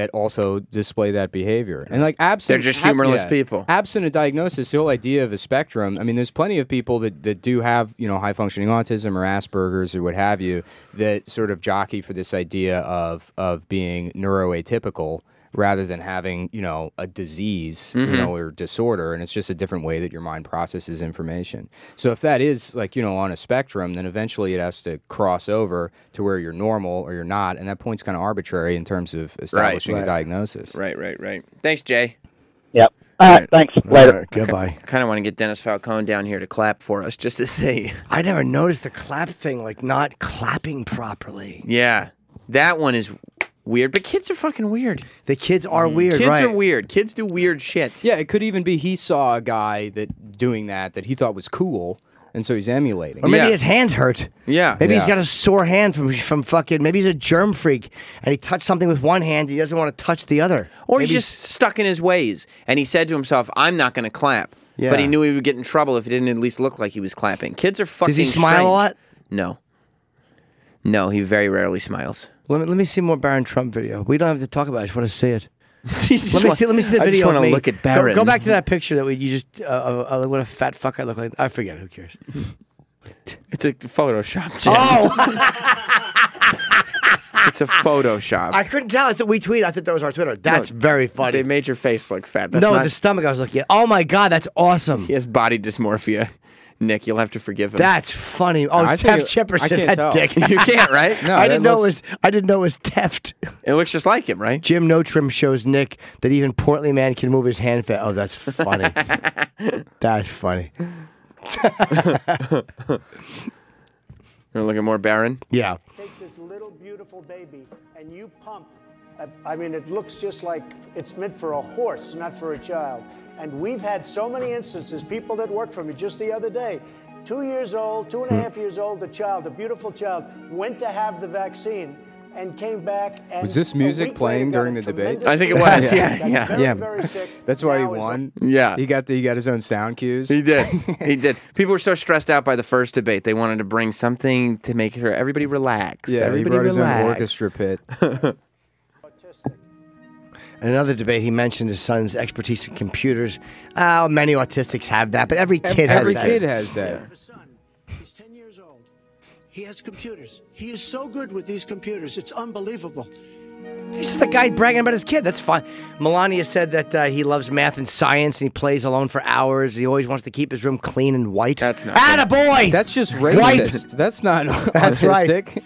that also display that behavior. And like absent... They're just humorless ab yeah, people. Absent a diagnosis, the whole idea of a spectrum, I mean, there's plenty of people that, that do have, you know, high-functioning autism or Asperger's or what have you, that sort of jockey for this idea of, of being neuroatypical rather than having, you know, a disease, mm-hmm. you know, or disorder, and it's just a different way that your mind processes information. So if that is, like, you know, on a spectrum, then eventually it has to cross over to where you're normal or you're not, and that point's kind of arbitrary in terms of establishing right, right. a diagnosis. Right, right, right. Thanks, Jay. Yep. All right, all right. Thanks. Later. Right, goodbye. I kind of want to get Dennis Falcone down here to clap for us, just to see. I never noticed the clap thing, like, not clapping properly. Yeah. That one is... weird, but kids are fucking weird. The kids are mm. weird, kids right. are weird. Kids do weird shit. Yeah, it could even be he saw a guy that doing that that he thought was cool, and so he's emulating. Or maybe yeah. his hands hurt. Yeah. Maybe yeah. he's got a sore hand from from fucking, maybe he's a germ freak, and he touched something with one hand, he doesn't want to touch the other. Or maybe he's just he's... stuck in his ways, and he said to himself, I'm not going to clap. Yeah. But he knew he would get in trouble if it didn't at least look like he was clapping. Kids are fucking strange. Does he smile strange. a lot? No. No, he very rarely smiles. Let me, let me see more Baron Trump video. We don't have to talk about it. I just want to see it. let me see. Let me see the video. I just want to look at Baron. Go, go back to that picture that we, you just. Uh, uh, what a fat fuck I look like. I forget. Who cares? It's a Photoshop. Jim. Oh. It's a Photoshop. I couldn't tell. I thought we tweeted. I thought that was our Twitter. That's no, very funny. They made your face look fat. That's no, not... the stomach I was looking at. Oh my god, that's awesome. He has body dysmorphia. Nick, you'll have to forgive him. That's funny. Oh, no, Tef Chipperson, that tell. dick. You can't, right? No, I didn't know looks... it was. I didn't know it was Teft. It looks just like him, right? Jim Norton shows Nick that even portly man can move his hand. Fat. Oh, that's funny. That's funny. You want to look at more Baron? Yeah. Take this little beautiful baby and you pump. I mean, it looks just like it's meant for a horse, not for a child. And we've had so many instances, people that work for me just the other day, two years old, two and a half years old, a child, a beautiful child, went to have the vaccine and came back. And was this music playing during the debate? I think it was, yeah. Yeah. yeah. Very, yeah. Very sick. That's why now he won. Yeah. He got, the, he got his own sound cues. He did. He did. People were so stressed out by the first debate, they wanted to bring something to make sure everybody relax. Yeah, everybody he brought relax. his own orchestra pit. In another debate, he mentioned his son's expertise in computers. Oh, many autistics have that, but every kid every has that. Every kid has that. He has computers. He is so good with these computers. It's unbelievable. He's just a guy bragging about his kid. That's fine. Melania said that uh, he loves math and science, and he plays alone for hours. He always wants to keep his room clean and white. That's not. Attaboy! That's just racist. White. That's not that's autistic. Right.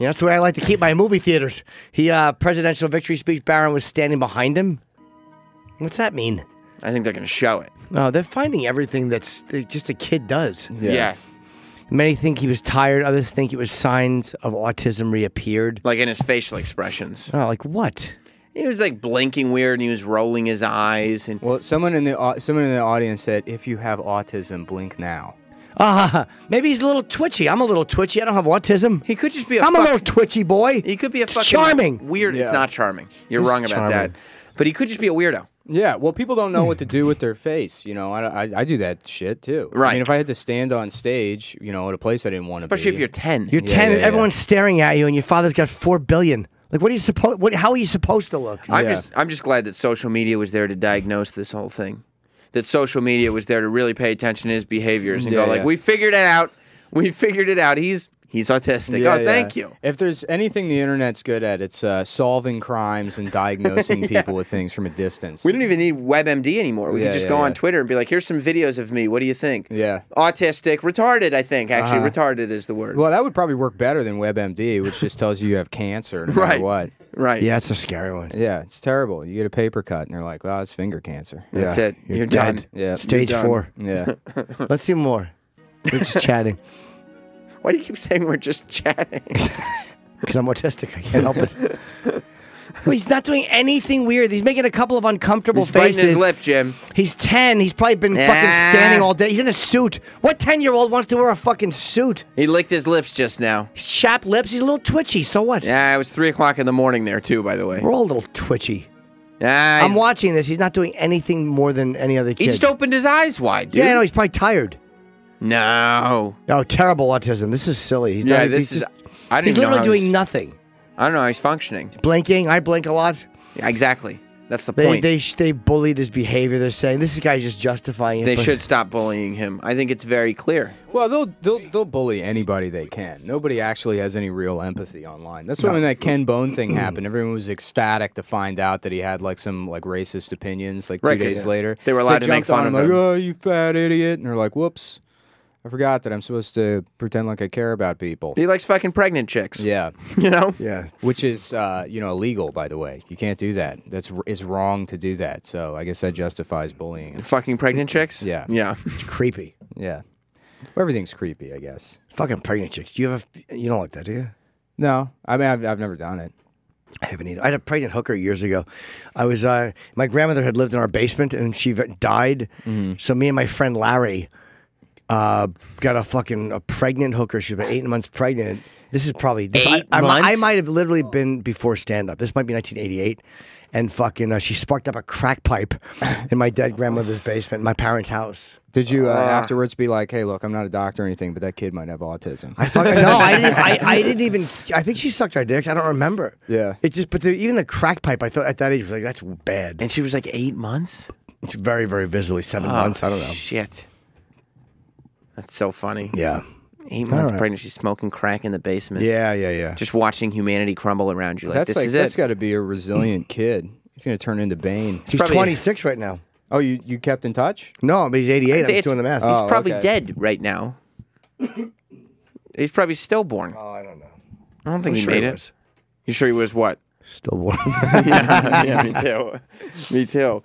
Yeah, that's the way I like to keep my movie theaters. He, uh, presidential victory speech, Baron was standing behind him. What's that mean? I think they're going to show it. No, they're finding everything that's that just a kid does. Yeah. yeah. Many think he was tired. Others think it was signs of autism reappeared. Like in his facial expressions. Oh, like what? He was like blinking weird, and he was rolling his eyes. And well, someone in the uh, someone in the audience said, "If you have autism, blink now." Uh, maybe he's a little twitchy. I'm a little twitchy. I don't have autism. He could just be a I'm a little twitchy boy. He could be a it's fucking charming. Weird. Yeah. It's not charming. You're it's wrong about charming. that. But he could just be a weirdo. Yeah, well, people don't know what to do with their face. You know, I, I, I do that shit, too. Right. I mean, if I had to stand on stage, you know, at a place I didn't want to be. Especially if you're ten. You're yeah, ten, yeah, yeah, everyone's yeah. staring at you, and your father's got four billion dollars. Like, what are you supposed? What? How are you supposed to look? I'm, yeah. just, I'm just glad that social media was there to diagnose this whole thing. That social media was there to really pay attention to his behaviors and yeah, go like, yeah. we figured it out. We figured it out. He's he's autistic. Yeah, oh, yeah. thank you. If there's anything the internet's good at, it's uh, solving crimes and diagnosing yeah. people with things from a distance. We don't even need WebMD anymore. We yeah, can just yeah, go yeah. on Twitter and be like, here's some videos of me. What do you think? Yeah. Autistic, retarded, I think. Actually, uh, retarded is the word. Well, that would probably work better than WebMD, which just tells you you have cancer no right. matter what. Right. Yeah, it's a scary one. Yeah, it's terrible. You get a paper cut, and they're like, well, it's finger cancer. Yeah. That's it. You're, You're dead. dead. Yeah. Stage You're four. Yeah. Let's see more. We're just chatting. Why do you keep saying we're just chatting? Because I'm autistic. I can't help it. Well, he's not doing anything weird. He's making a couple of uncomfortable he's faces. He's biting his lip, Jim. He's ten. He's probably been nah. fucking standing all day. He's in a suit. What ten-year-old wants to wear a fucking suit? He licked his lips just now. He's chapped lips. He's a little twitchy. So what? Yeah, it was three o'clock in the morning there, too, by the way. We're all a little twitchy. Nah, I'm watching this. He's not doing anything more than any other kid. He just opened his eyes wide, dude. Yeah, no, he's probably tired. No. Oh, terrible autism. This is silly. He's yeah, not, this he's is... Just, I didn't he's literally know doing he's... nothing. I don't know how he's functioning. Blinking. I blink a lot. Yeah, exactly. That's the they, point. They, they bullied his behavior. They're saying, this guy's just justifying it. They should stop bullying him. I think it's very clear. Well, they'll, they'll, they'll bully anybody they can. Nobody actually has any real empathy online. That's why no. when that Ken Bone thing happened, everyone was ecstatic to find out that he had like some like racist opinions like two right, days yeah. later. They were allowed so to make fun of him. Like, oh, you fat idiot. And they're like, whoops. I forgot that I'm supposed to pretend like I care about people. He likes fucking pregnant chicks. Yeah. You know? Yeah. Which is, uh, you know, illegal, by the way. You can't do that. That's It's wrong to do that. So I guess that justifies bullying. Fucking pregnant chicks? Yeah. Yeah. It's creepy. Yeah. Well, everything's creepy, I guess. Fucking pregnant chicks. Do you have a... You don't like that, do you? No. I mean, I've, I've never done it. I haven't either. I had a pregnant hooker years ago. I was, uh... My grandmother had lived in our basement, and she died. Mm. So me and my friend Larry... Uh, got a fucking a pregnant hooker. She's been eight months pregnant. This is probably this, eight I, I, months. I might have literally been before stand up. This might be nineteen eighty-eight, and fucking uh, she sparked up a crack pipe in my dead grandmother's basement, my parents' house. Did you uh, uh, afterwards be like, "Hey, look, I'm not a doctor or anything, but that kid might have autism"? I fucking no, I didn't. I, I didn't even. I think she sucked our dicks. I don't remember. Yeah, it just. But the, even the crack pipe, I thought at that age was like, that's bad. And she was like eight months. It's very, very visibly seven oh, months. I don't know. Shit. That's so funny. Yeah. Eight months right. pregnant. She's smoking crack in the basement. Yeah, yeah, yeah. Just watching humanity crumble around you. Like, that's this like, is that's it. That's got to be a resilient kid. He's going to turn into Bane. He's probably twenty-six right now. Oh, you, you kept in touch? No, but he's eighty-eight. I was doing the math. He's oh, probably okay. dead right now. He's probably stillborn. Oh, I don't know. I don't think I'm he sure made he was. it. You sure he was what? Stillborn. yeah, yeah, me too. Me too.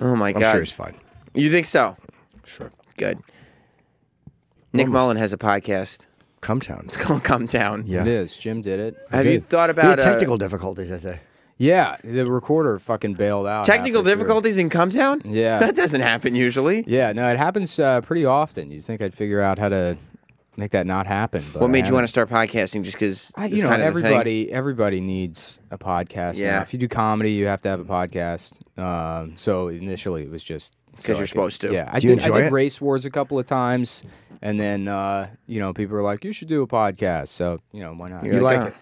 Oh, my God. I'm sure he's fine. You think so? Sure. Good. Nick Mullen has a podcast. Cum Town. It's called Cum Town. Yeah. It is. Jim did it. Have you thought about... We had technical uh, difficulties, I say. Yeah. The recorder fucking bailed out. Technical difficulties through. in Cum Town? Yeah. That doesn't happen usually. Yeah. No, it happens uh, pretty often. You'd think I'd figure out how to make that not happen. But what made you want to start podcasting? Just because... You know, kind of everybody, everybody needs a podcast. Yeah. Now. If you do comedy, you have to have a podcast. Um, so initially, it was just... Because so you're supposed to. Yeah. I did, I did Race Wars a couple of times. And then, uh, you know, people are like, you should do a podcast. So, you know, why not? You like, like it?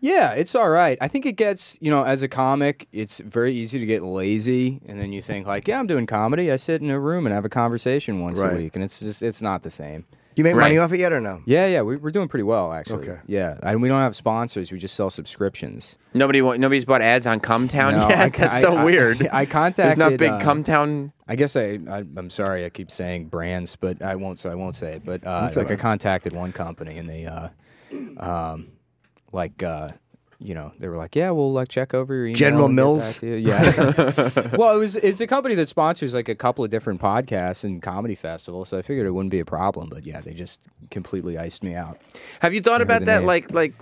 Yeah, it's all right. I think it gets, you know, as a comic, it's very easy to get lazy. And then you think like, yeah, I'm doing comedy. I sit in a room and have a conversation once right. a week. And it's just, it's not the same. Do you make right. money off it yet or no? Yeah, yeah, we, we're doing pretty well actually. Okay. Yeah, and we don't have sponsors; we just sell subscriptions. Nobody, nobody's bought ads on Cum Town no, yet. I, That's I, so I, weird. I, I contacted. There's not big uh, Cum Town. I guess I, I. I'm sorry, I keep saying brands, but I won't. So I won't say it. But uh, like I contacted one company, and they, uh, um, like. Uh, You know, they were like, "Yeah, we'll like check over your email." General Mills, yeah. Well, it was it's a company that sponsors like a couple of different podcasts and comedy festivals, so I figured it wouldn't be a problem. But yeah, they just completely iced me out. Have you thought about that? Like, like,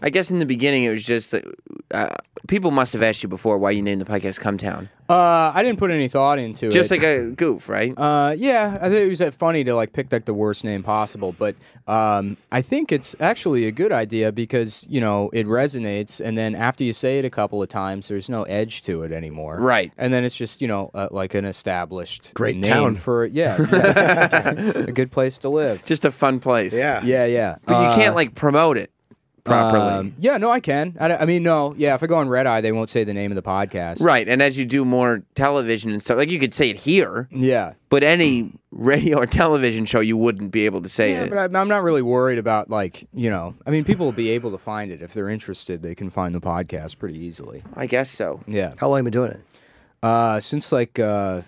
I guess in the beginning it was just uh, people must have asked you before why you named the podcast "Cum Town." Uh, I didn't put any thought into it. Just like a goof, right? Uh, yeah, I think it was that funny to like pick like the worst name possible, but um, I think it's actually a good idea because you know it resonates, and then after you say it a couple of times, there's no edge to it anymore, right? And then it's just you know uh, like an established great name town for yeah, yeah a good place to live, just a fun place, yeah, yeah, yeah. But uh, you can't like promote it. Properly. Um, yeah, no, I can. I, I mean, no, yeah, if I go on Red Eye, they won't say the name of the podcast. Right, and as you do more television and stuff, like you could say it here. Yeah. But any radio or television show, you wouldn't be able to say yeah, it. Yeah, but I, I'm not really worried about, like, you know, I mean, people will be able to find it. If they're interested, they can find the podcast pretty easily. I guess so. Yeah. How long have you been doing it? Uh, since, like, uh,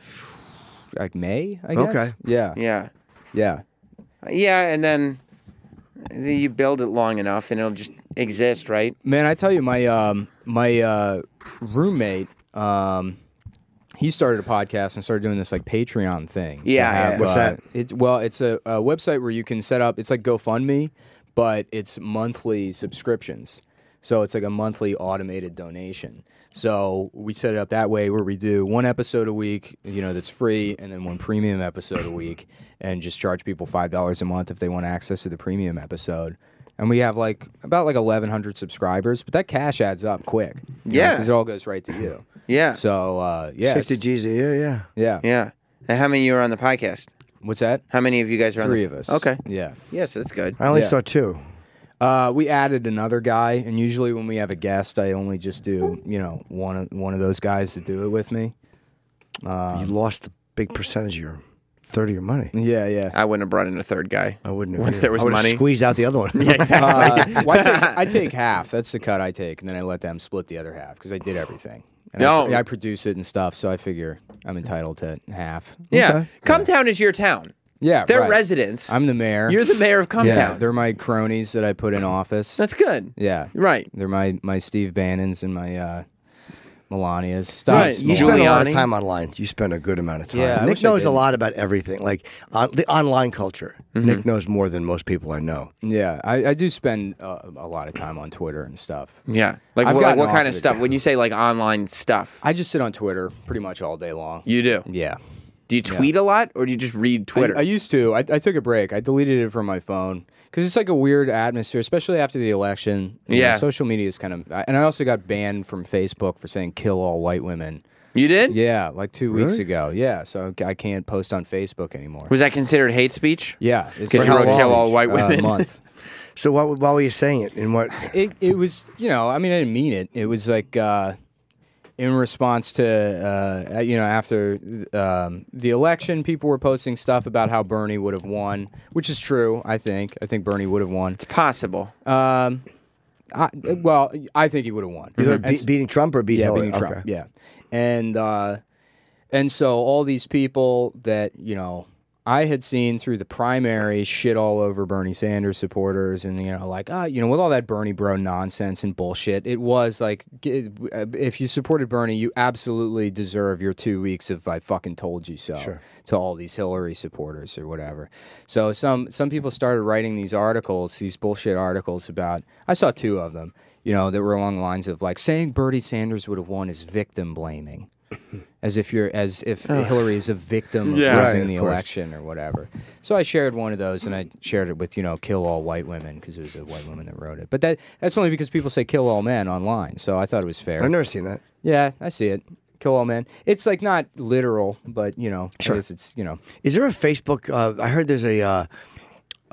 like May, I guess. Okay. Yeah. Yeah. Yeah. Yeah, and then... You build it long enough, and it'll just exist, right? Man, I tell you, my um, my uh, roommate, um, he started a podcast and started doing this like Patreon thing. Yeah, have, yeah. What's uh, that? It's well, it's a, a website where you can set up. It's like GoFundMe, but it's monthly subscriptions. So it's like a monthly automated donation. So we set it up that way where we do one episode a week, you know, that's free, and then one premium episode a week, and just charge people five dollars a month if they want access to the premium episode. And we have like about like eleven hundred subscribers, but that cash adds up quick. Yeah. Because it all goes right to you. Yeah. So, uh, yeah. sixty G's a year, yeah. Yeah. Yeah. And how many of you are on the podcast? What's that? How many of you guys are on the podcast? Three of us. Okay. Yeah. Yeah, so that's good. I only yeah. saw two. Uh, we added another guy, and usually when we have a guest, I only just do, you know, one of, one of those guys to do it with me. Um, you lost a big percentage of your third of your money. Yeah, yeah. I wouldn't have brought in a third guy. I wouldn't have. Once either. There was I money. Squeezed out the other one. Yeah, exactly. uh, well, I, take, I take half. That's the cut I take, and then I let them split the other half, because I did everything. And no. I, I produce it and stuff, so I figure I'm entitled to half. Yeah. Okay. Cum Town is your town. Yeah, they're right. residents. I'm the mayor. You're the mayor of Cum yeah, Town. They're my cronies that I put in office. That's good. Yeah, right. They're my my Steve Bannons and my uh, Melanias. Stop. Right. You spend a lot of time online. You spend a good amount of time. Yeah, Nick knows a lot about everything, like on, the online culture. Mm-hmm. Nick knows more than most people I know. Yeah, I, I do spend uh, a lot of time on Twitter and stuff. Yeah, like I've what, what kind of stuff? Down. When you say like online stuff, I just sit on Twitter pretty much all day long. You do? Yeah. Do you tweet yeah. a lot, or do you just read Twitter? I, I used to. I, I took a break. I deleted it from my phone because it's like a weird atmosphere, especially after the election. You yeah, know, social media is kind of. And I also got banned from Facebook for saying "kill all white women." You did? Yeah, like two really? weeks ago. Yeah, so I can't post on Facebook anymore. Was that considered hate speech? Yeah, because you wrote "kill all white women." Uh, month. So why, why were you saying it? And what? It it was. You know, I mean, I didn't mean it. It was like. Uh, In response to, uh, you know, after um, the election, people were posting stuff about how Bernie would have won, which is true, I think. I think Bernie would have won. It's possible. Um, I, well, I think he would have won. Either be beating Trump or beating yeah, Hillary. Beating Trump, okay. Yeah. And, uh, and so all these people that, you know, I had seen through the primary shit all over Bernie Sanders supporters and, you know, like, ah, you know, with all that Bernie bro nonsense and bullshit, it was like, if you supported Bernie, you absolutely deserve your two weeks of I fucking told you so sure. to all these Hillary supporters or whatever. So some, some people started writing these articles, these bullshit articles about, I saw two of them, you know, that were along the lines of like saying Bernie Sanders would have won is victim blaming. As if you're, as if oh. Hillary is a victim of yeah, losing right, the of election or whatever. So I shared one of those, and I shared it with, you know, kill all white women, because it was a white woman that wrote it. But that that's only because people say kill all men online, so I thought it was fair. I've never seen that. Yeah, I see it. Kill all men. It's like not literal, but you know, sure. I guess it's you know. Is there a Facebook? Uh, I heard there's a uh,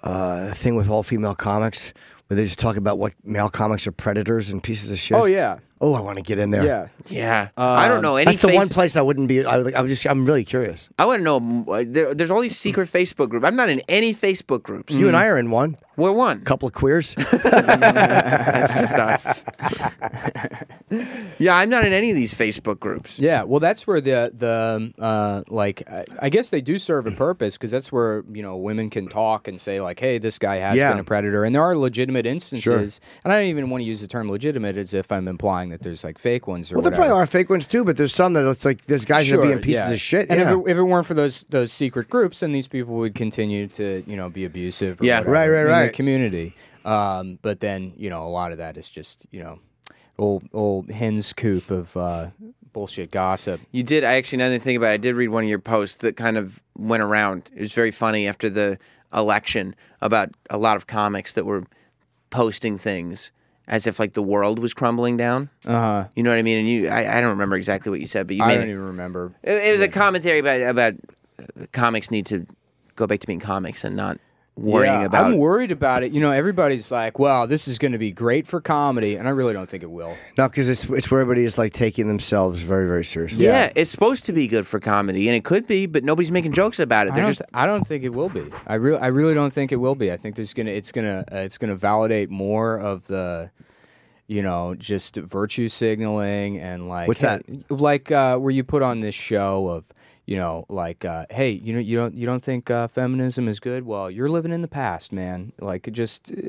uh, thing with all female comics where they just talk about what male comics are predators and pieces of shit. Oh yeah. oh, I want to get in there. Yeah, yeah. Um, I don't know. Any that's face- the one place I wouldn't be. I, I'm just. I'm really curious. I want to know. There, there's all these secret Facebook groups. I'm not in any Facebook groups. You mm. and I are in one. We're one. Couple of queers. That's just us. Yeah, I'm not in any of these Facebook groups. Yeah, well, that's where the the uh, like. I guess they do serve a purpose because that's where you know women can talk and say like, hey, this guy has yeah. been a predator, and there are legitimate instances. Sure. And I don't even want to use the term legitimate as if I'm implying that there's like fake ones or well, whatever. There probably are fake ones too, but there's some that it's like there's guys sure, that are being pieces yeah. of shit. And yeah. if, it, if it weren't for those those secret groups, then these people would continue to you know be abusive. Or yeah, whatever, right, right, in right. the community, um, but then you know a lot of that is just you know old old hen's coop of uh, bullshit gossip. You did. I actually now that I think about it, I did read one of your posts that kind of went around. It was very funny after the election about a lot of comics that were posting things. As if like the world was crumbling down. Uh-huh. You know what I mean? And you, I, I don't remember exactly what you said, but you. I made don't it, even remember. It, it was yeah. a commentary about about uh, comics need to go back to being comics and not worrying yeah, about. I'm worried about it. You know, everybody's like, "Wow, this is going to be great for comedy," and I really don't think it will. No, because it's it's where everybody is like taking themselves very very seriously. Yeah, yeah, it's supposed to be good for comedy, and it could be, but nobody's making jokes about it. They're I just. Th I don't think it will be. I really I really don't think it will be. I think there's gonna it's gonna uh, it's gonna validate more of the. You know, just virtue signaling and like what's that? Hey, like uh, where you put on this show of, you know, like uh, hey, you know, you don't you don't think uh, feminism is good? Well, you're living in the past, man. Like just uh,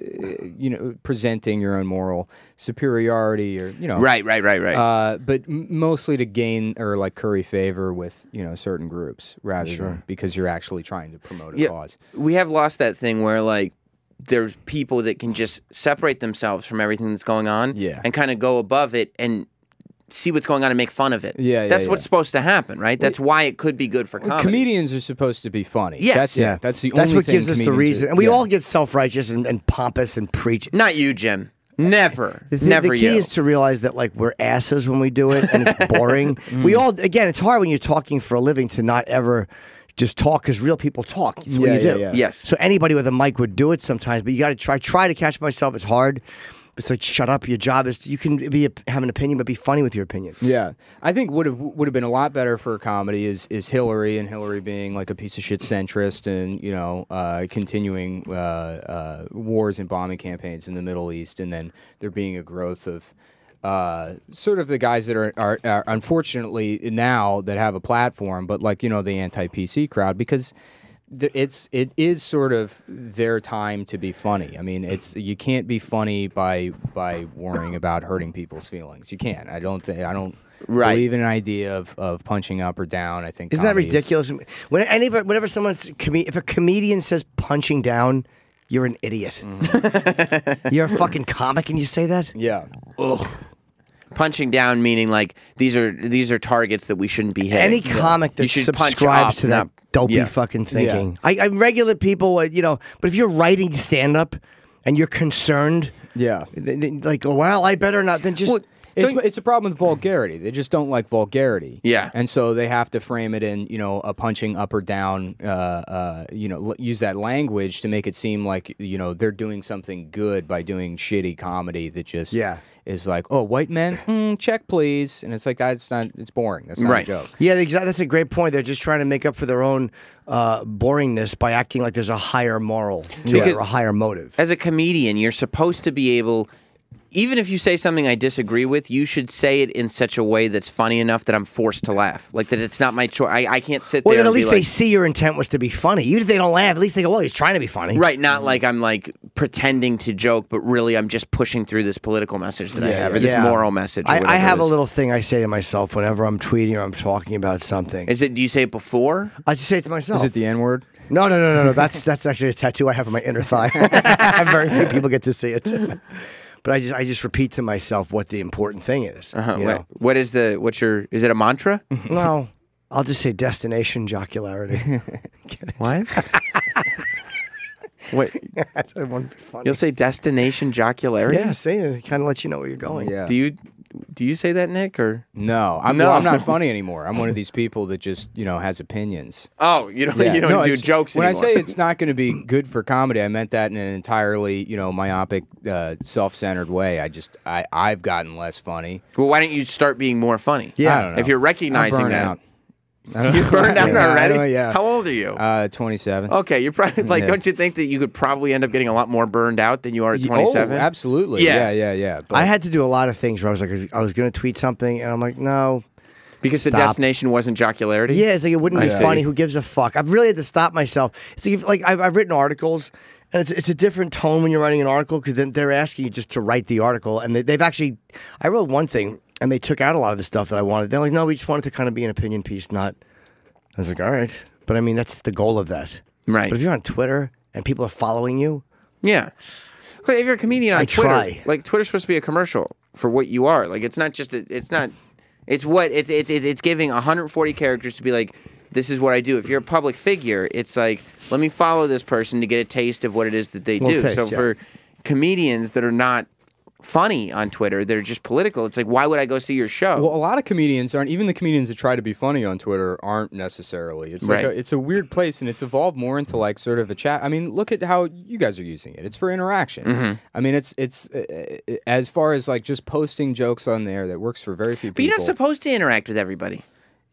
you know, presenting your own moral superiority or you know, right, right, right, right. Uh, but m mostly to gain or like curry favor with you know certain groups rather sure. than because you're actually trying to promote a yeah, cause. We have lost that thing where like. There's people that can just separate themselves from everything that's going on yeah. and kind of go above it and see what's going on and make fun of it. Yeah, yeah That's yeah. what's supposed to happen, right? That's why it could be good for comedy. Comedians are supposed to be funny. Yes. That's, yeah. that's the that's only thing. That's what gives us the reason. Are, and we yeah. all get self-righteous and, and pompous and preach. Not you, Jim. Never, the th never. The key you. is to realize that like we're asses when we do it and it's boring. mm. We all, again, it's hard when you're talking for a living to not ever... Just talk, because real people talk. It's what yeah, you do. Yeah, yeah. Yes. So anybody with a mic would do it sometimes, but you got to try. Try to catch myself. It's hard. It's like shut up. Your job is to, you can be a, have an opinion, but be funny with your opinion. Yeah, I think would have would have been a lot better for comedy is is Hillary and Hillary being like a piece of shit centrist and you know uh, continuing uh, uh, wars and bombing campaigns in the Middle East, and then there being a growth of. Uh, sort of the guys that are, are, are unfortunately now that have a platform, but like, you know, the anti-P C crowd, because th it's, it is sort of their time to be funny. I mean, it's, you can't be funny by, by worrying about hurting people's feelings. You can't, I don't think, I don't. Right. Believe in an idea of, of punching up or down. I think. Isn't that ridiculous? When, whenever, whenever someone's, if a comedian says punching down, you're an idiot. Mm. You're a fucking comic and you say that? Yeah. Ugh. Punching down meaning like these are these are targets that we shouldn't be hitting. Any comic yeah. that subscribes to that dopey yeah. fucking thinking. Yeah. I, I regular people, you know, but if you're writing stand-up and you're concerned, yeah, they, they, like, well, I better not, then just... Well, It's, it's a problem with vulgarity. They just don't like vulgarity. Yeah. And so they have to frame it in, you know, a punching up or down, uh, uh, you know, l use that language to make it seem like, you know, they're doing something good by doing shitty comedy that just yeah. is like, oh, white men, mm, check, please. And it's like, that's not, it's boring. That's not right. a joke. Yeah, exactly. That's a great point. They're just trying to make up for their own uh, boringness by acting like there's a higher moral to yeah. it or a higher motive. As a comedian, you're supposed to be able... Even if you say something I disagree with, you should say it in such a way that's funny enough that I'm forced to laugh. Like that it's not my choice. I, I can't sit well, there Well, at least like, they see your intent was to be funny. Even if they don't laugh, at least they go, well, he's trying to be funny. Right, not like I'm like pretending to joke, but really I'm just pushing through this political message that yeah, I have, or this yeah. moral message. Or I, I have a little thing I say to myself whenever I'm tweeting or I'm talking about something. Is it? Do you say it before? I just say it to myself. Is it the N word? No, no, no, no, no. That's, that's actually a tattoo I have on my inner thigh. Very few people get to see it. But I just I just repeat to myself what the important thing is. Uh-huh. you know? What is the what's your is it a mantra? No, I'll just say destination jocularity. What? Wait, that wouldn't be funny. You'll say destination jocularity. Yeah, say it. Kind of lets you know where you're going. Yeah. Do you do you say that, Nick? Or no, I'm no, well, I'm not funny anymore. I'm one of these people that just you know has opinions. Oh, you don't yeah. you don't no, do jokes when anymore. When I say it's not going to be good for comedy, I meant that in an entirely you know myopic, uh, self-centered way. I just I I've gotten less funny. Well, why don't you start being more funny? Yeah, I don't know. If you're recognizing I'm that. Out. You burned out yeah, already? Know, yeah. How old are you? Uh, twenty-seven. Okay, you're probably like. Yeah. Don't you think that you could probably end up getting a lot more burned out than you are at twenty-seven? Oh, absolutely. Yeah, yeah, yeah. yeah. But I had to do a lot of things where I was like, I was going to tweet something, and I'm like, no, because stop. The destination wasn't jocularity. Yeah, it's like it wouldn't I be see. funny. Who gives a fuck? I've really had to stop myself. It's like, like I've, I've written articles. And it's, it's a different tone when you're writing an article because then they're asking you just to write the article. And they, they've actually, I wrote one thing and they took out a lot of the stuff that I wanted. They're like, no, we just wanted to kind of be an opinion piece, not. I was like, all right. But I mean, that's the goal of that. Right. But if you're on Twitter and people are following you. Yeah. If you're a comedian on I Twitter, try. like Twitter's supposed to be a commercial for what you are. Like it's not just, a, it's not, it's what, it's, it's, it's giving one hundred forty characters to be like, this is what I do. If you're a public figure, it's like, let me follow this person to get a taste of what it is that they Little do. Taste, so yeah. for comedians that are not funny on Twitter, they're just political, it's like, why would I go see your show? Well, a lot of comedians aren't, even the comedians that try to be funny on Twitter aren't necessarily. It's right. like a, it's a weird place, and it's evolved more into like sort of a chat. I mean, look at how you guys are using it. It's for interaction. Mm-hmm. I mean, it's, it's uh, as far as like just posting jokes on there, that works for very few people. But you're not supposed to interact with everybody.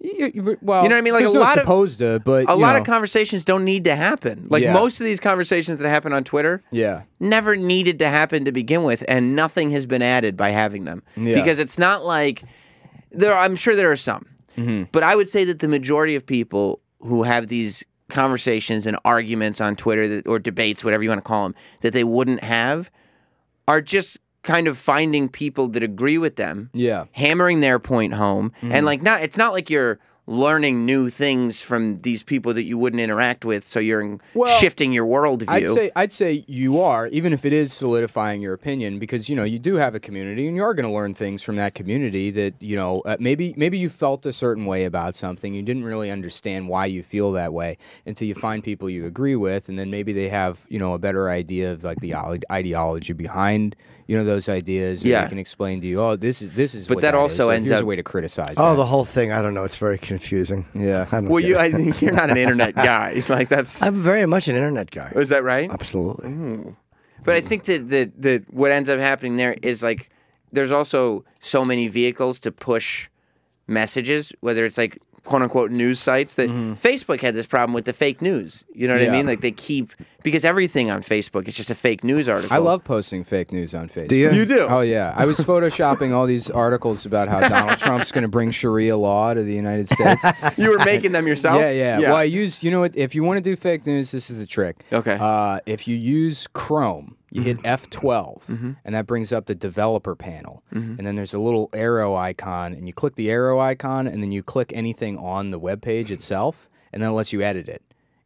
You, you, well, you know what I mean? Like a no lot supposed of to, but, a know. lot of conversations don't need to happen. Like yeah. most of these conversations that happen on Twitter, yeah, never needed to happen to begin with, and nothing has been added by having them yeah. because it's not like there. Are, I'm sure there are some, mm-hmm. but I would say that the majority of people who have these conversations and arguments on Twitter that, or debates, whatever you want to call them, that they wouldn't have, are just. Kind of finding people that agree with them, yeah, hammering their point home, mm-hmm. and like not, it's not like you're learning new things from these people that you wouldn't interact with, so you're well, shifting your worldview. I'd say, I'd say you are, even if it is solidifying your opinion, because you know you do have a community, and you are going to learn things from that community. That you know uh, maybe maybe you felt a certain way about something, you didn't really understand why you feel that way until you find people you agree with, and then maybe they have you know a better idea of like the ideology behind. You know those ideas. Yeah, they can explain to you. Oh, this is this is. But what that, that also is. ends like, up a way to criticize. Oh, that. the whole thing. I don't know. It's very confusing. Yeah. Well, you, I, you're not an internet guy. Like that's. I'm very much an internet guy. Is that right? Absolutely. Mm. But mm. I think that, that that what ends up happening there is like there's also so many vehicles to push messages. Whether it's like quote unquote news sites that mm. Facebook had this problem with the fake news. You know what yeah. I mean? Like they keep. Because everything on Facebook is just a fake news article. I love posting fake news on Facebook. Do you? You do? Oh, yeah. I was photoshopping all these articles about how Donald Trump's going to bring Sharia law to the United States. You were making them yourself? Yeah, yeah, yeah. Well, I use, you know what, if you want to do fake news, this is the trick. Okay. Uh, if you use Chrome, you hit F twelve, mm-hmm. and that brings up the developer panel. Mm-hmm. And then there's a little arrow icon, and you click the arrow icon, and then you click anything on the web page itself, and then it lets you edit it.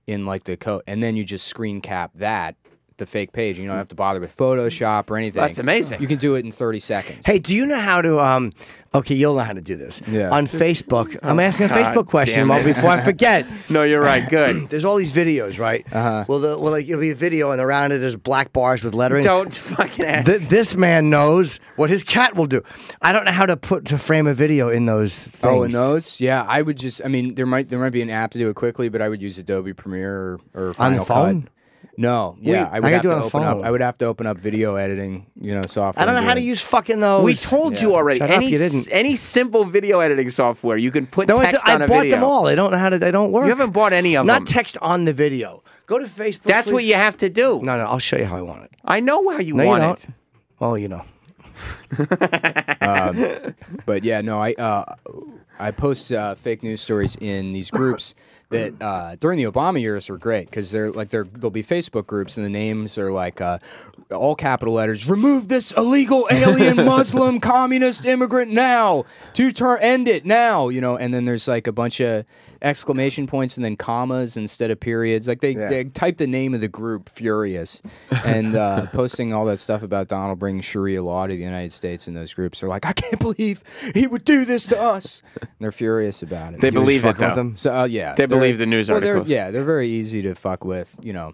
In like the code, and then you just screen cap that the fake page. You don't have to bother with Photoshop or anything. That's amazing. You can do it in thirty seconds. Hey, do you know how to? Um, okay, you'll know how to do this. Yeah. On Facebook, oh, I'm asking God, a Facebook question before I forget. No, you're right. Good. There's all these videos, right? Uh-huh. Well, the, well, like it'll be a video, and around it there's black bars with lettering. Don't fucking ask. Th this man knows what his cat will do. I don't know how to put to frame a video in those. Things. Oh, in those? Yeah, I would just. I mean, there might there might be an app to do it quickly, but I would use Adobe Premiere or, or Final Cut. On the phone? Cut. No, yeah, Wait, I would I have to open up. I would have to open up video editing, you know, software. I don't know how to use fucking those. We told yeah. you already. Shut any up, you didn't. any simple video editing software you can put no, text on I a video. I bought them all. I don't know how to. They don't work. You haven't bought any of Not them. Not text on the video. Go to Facebook. That's please. what you have to do. No, no, I'll show you how I want it. I know how you no, want you don't. it. Well, you know. um, but yeah, no, I uh, I post uh, fake news stories in these groups. That uh, during the Obama years were great because they're like they're, there'll be Facebook groups and the names are like uh, all capital letters. Remove this illegal alien Muslim communist immigrant now. To ter end it now. You know, and then there's like a bunch of exclamation points and then commas instead of periods. Like they, yeah. they type the name of the group furious and uh, posting all that stuff about Donald bringing Sharia law to the United States in those groups. They're like, I can't believe he would do this to us. And they're furious about it. They Dude, believe it though. Them? So uh, yeah. They believe the news well, articles. They're, yeah, they're very easy to fuck with, you know.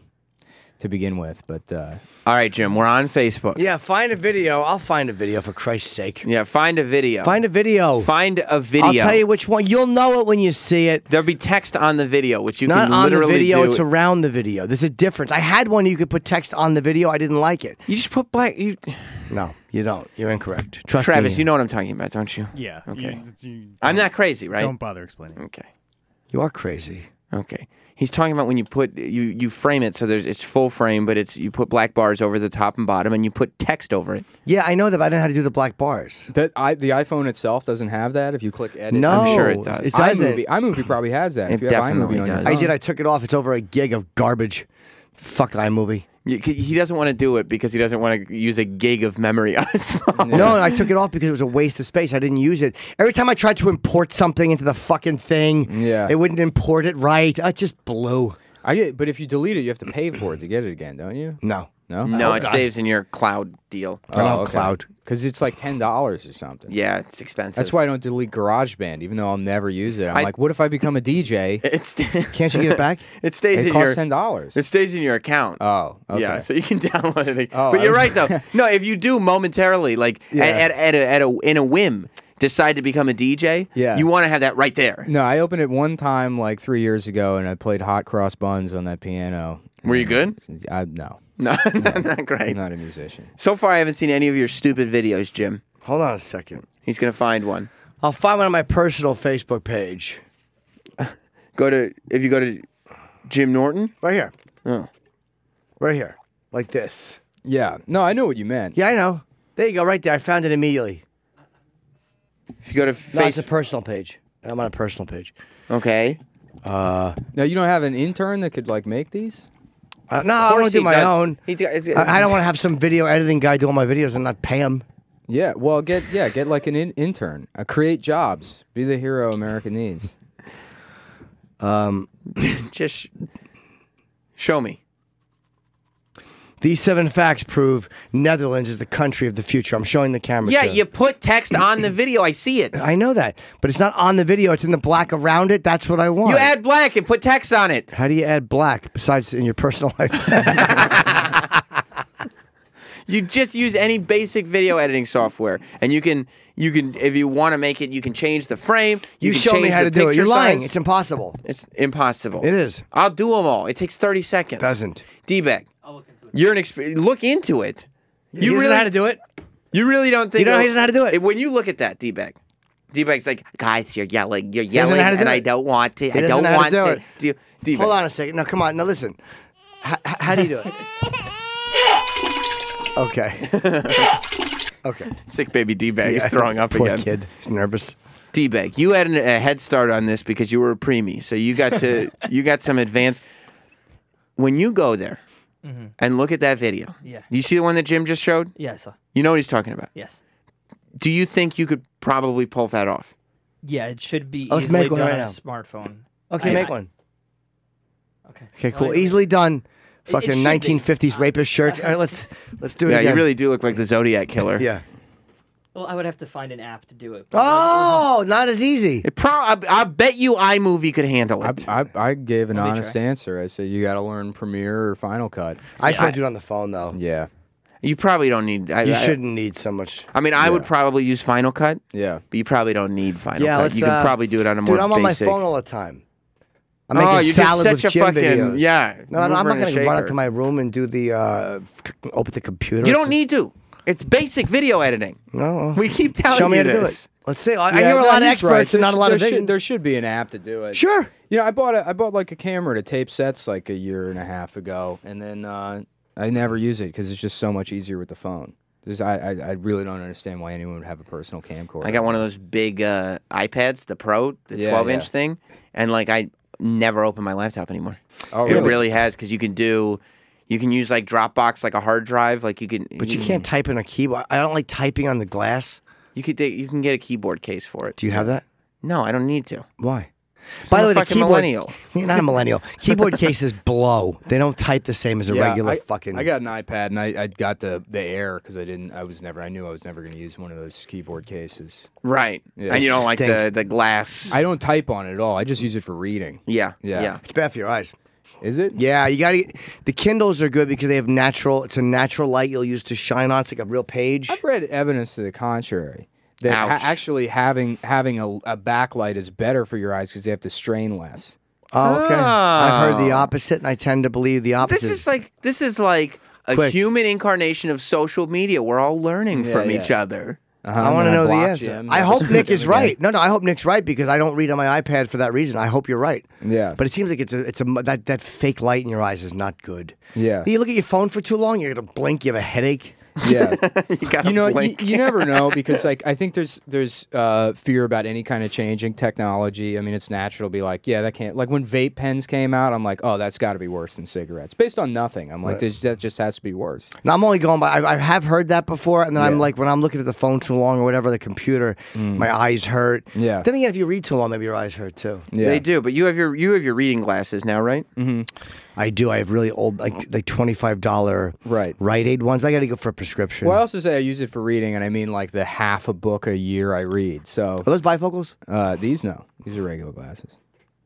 to begin with. But uh, all right, Jim, we're on Facebook. Yeah, find a video. I'll find a video for Christ's sake. Yeah, find a video. Find a video. Find a video. I'll tell you which one. You'll know it when you see it. There'll be text on the video, which you Not can literally do. Not on the video. It's around the video. There's a difference. I had one you could put text on the video. I didn't like it. You just put black. You... No, you don't. You're incorrect. Trust Travis, me. You know what I'm talking about, don't you? Yeah. Okay. You, you, I'm not crazy, right? Don't bother explaining. Okay. You are crazy. Okay. He's talking about when you put you you frame it so there's it's full frame, but it's you put black bars over the top and bottom, and you put text over it. Yeah, I know that, but I don't know how to do the black bars. That I the iPhone itself doesn't have that. If you click edit, no, I'm sure it does. It doesn't. iMovie, iMovie probably has that. It if you definitely have iMovie does. I did. I took it off. It's over a gig of garbage. Fuck iMovie. He doesn't want to do it because he doesn't want to use a gig of memory on his phone. No, no, I took it off because it was a waste of space. I didn't use it. Every time I tried to import something into the fucking thing, yeah. It wouldn't import it right. I just blew. I get, but if you delete it, you have to pay for it to get it again, don't you? No. No? No, it saves in your cloud deal. Oh, oh okay. Cloud. Because it's like ten dollars or something. Yeah, it's expensive. That's why I don't delete GarageBand, even though I'll never use it. I'm I, like, what if I become a D J? It's Can't you get it back? It stays it in costs your... ten dollars. It stays in your account. Oh, okay. Yeah, so you can download it. Oh, but you're was... right, though. No, if you do momentarily, like, yeah. at, at, at, a, at a, in a whim, decide to become a D J, yeah. You want to have that right there. No, I opened it one time, like, three years ago, and I played Hot Cross Buns on that piano. Were you good? I, no. No, no, not great. I'm not a musician. So far, I haven't seen any of your stupid videos, Jim. Hold on a second. He's going to find one. I'll find one on my personal Facebook page. Go to, if you go to Jim Norton? Right here. Oh. Right here. Like this. Yeah. No, I know what you meant. Yeah, I know. There you go, right there. I found it immediately. If you go to Facebook. No, it's a personal page. I'm on a personal page. Okay. Uh, now, you don't have an intern that could, like, make these? Uh, no, I want to do my does. own. He do, it, it, I, I don't want to have some video editing guy do all my videos and not pay him. Yeah, well, get yeah, get like an in intern. Uh, create jobs. Be the hero America needs. Um, just sh show me. These seven facts prove Netherlands is the country of the future. I'm showing the camera. Yeah, so. You put text on the video. I see it. I know that. But it's not on the video. It's in the black around it. That's what I want. You add black and put text on it. How do you add black besides in your personal life? You just use any basic video editing software. And you can, you can, if you want to make it, you can change the frame. You, you can show change me how to do it. You're lying. Size. It's impossible. It's impossible. It is. I'll do them all. It takes thirty seconds. Doesn't. D-Bag. You're an exp- look into it. You he doesn't really know how to do it. You really don't think? You know he doesn't know how to do it. When you look at that, D-Bag, D-Bag's like, guys, you're yelling, you're yelling, and it. I don't want to. He I don't know want how to. Do it. To. Do Hold on a second. Now, come on. Now, listen. H how do you do it? Okay. Okay. Sick baby D-Bag yeah, is throwing up poor again. Kid, he's nervous. D-Bag, you had an, a head start on this because you were a preemie, so you got to you got some advance. When you go there. Mm-hmm. And look at that video. Yeah. You see the one that Jim just showed? Yes, sir. You know what he's talking about? Yes. Do you think you could probably pull that off? Yeah, it should be oh, easily done right on now. a smartphone. Okay, I, make I, one. Okay. Okay, cool. Well, easily done. It, fucking it nineteen fifties be. rapist shirt. All right, let's let's do it. Yeah, again. You really do look like the Zodiac killer. Yeah. Well, I would have to find an app to do it. But oh, like, not as easy. It pro I, I bet you iMovie could handle it. I, I, I gave an honest try. answer. I said you got to learn Premiere or Final Cut. I yeah, try I, to do it on the phone though. Yeah, you probably don't need. I, you I, shouldn't need so much. I mean, I yeah. would probably use Final Cut. Yeah, but you probably don't need Final yeah, Cut. You can uh, probably do it on a more. Dude, I'm on basic. my phone all the time. I'm making oh, you're salad just such with a fucking videos. yeah. No, no I'm not going to run up to my room and do the uh, open the computer. You don't need to. It's basic video editing. No, we keep telling Show me you how to this. Do it. Let's see. I, yeah, I hear a lot of experts right. and not a lot there of should, There should be an app to do it. Sure. You know, I bought a, I bought like a camera to tape sets like a year and a half ago, and then uh, I never use it because it's just so much easier with the phone. There's, I, I I really don't understand why anyone would have a personal camcorder. I got one of those big uh, iPads, the Pro, the yeah, twelve inch yeah. thing, and like I never open my laptop anymore. Oh, really? It really has because you can do. You can use like Dropbox, like a hard drive, like you can. But you, you can't type in a keyboard. I don't like typing on the glass. You could. You can get a keyboard case for it. Do you have that? No, I don't need to. Why? It's By the way, the keyboard. Millennial. You're not a millennial. Keyboard cases blow. They don't type the same as a yeah, regular I, fucking. I got an iPad and I, I got the the Air because I didn't. I was never. I knew I was never going to use one of those keyboard cases. Right. Yeah. And you don't like the the glass. I don't type on it at all. I just use it for reading. Yeah. Yeah. yeah. It's bad for your eyes. Is it? Yeah, you gotta. The Kindles are good because they have natural. It's a natural light you'll use to shine on. It's like a real page. I've read evidence to the contrary. That ha actually having having a, a backlight is better for your eyes because they have to strain less. Oh, okay. Oh. I've heard the opposite, and I tend to believe the opposite. This is like this is like a Quick. human incarnation of social media. We're all learning yeah, from yeah. each other. Uh-huh, I want to know the answer. Him. I hope Nick is right. No, no, I hope Nick's right because I don't read on my iPad for that reason. I hope you're right. Yeah. But it seems like it's a, it's a that that fake light in your eyes is not good. Yeah. You look at your phone for too long, you're gonna blink. You have a headache. Yeah. you, you know, you, you never know because like I think there's there's uh, fear about any kind of changing technology. I mean, it's natural to be like, yeah, that can't. Like when vape pens came out, I'm like, oh, that's got to be worse than cigarettes. Based on nothing, I'm like, right. that just has to be worse. Now I'm only going by. I, I have heard that before, and then yeah. I'm like, when I'm looking at the phone too long or whatever, the computer, mm. my eyes hurt. Yeah. Then again, if you read too long, maybe your eyes hurt too. Yeah. They do. But you have your you have your reading glasses now, right? Mm-hmm. I do. I have really old, like like twenty-five dollar right. Rite Aid ones. But I got to go for a prescription. Well, I also say I use it for reading, and I mean like the half a book a year I read. So are those bifocals? Uh, these no, these are regular glasses.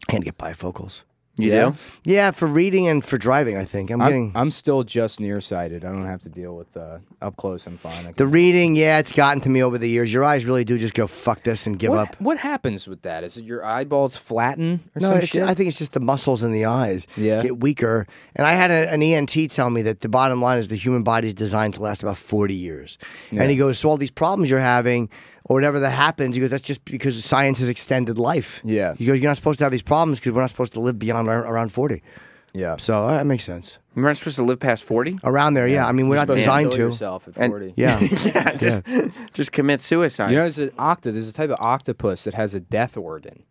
I can't get bifocals. You yeah. do? Yeah, for reading and for driving. I think I'm, I'm getting. I'm still just nearsighted. I don't have to deal with uh, up close and fine. The reading, yeah, it's gotten to me over the years. Your eyes really do just go fuck this and give what, up. What happens with that? Is it your eyeballs flatten or no, some shit? I think it's just the muscles in the eyes yeah. get weaker. And I had a, an E N T tell me that the bottom line is the human body is designed to last about forty years. Yeah. And he goes, so all these problems you're having. Or whatever that happens, you go, that's just because science has extended life. Yeah. You go, you're not supposed to have these problems because we're not supposed to live beyond our, around forty. Yeah. So uh, that makes sense. We're not supposed to live past forty? Around there, yeah. yeah. I mean, we're you're not designed to. Kill yourself at forty. And, yeah. yeah, just, yeah. Just commit suicide. You know, there's an octa, there's a type of octopus that has a death organ.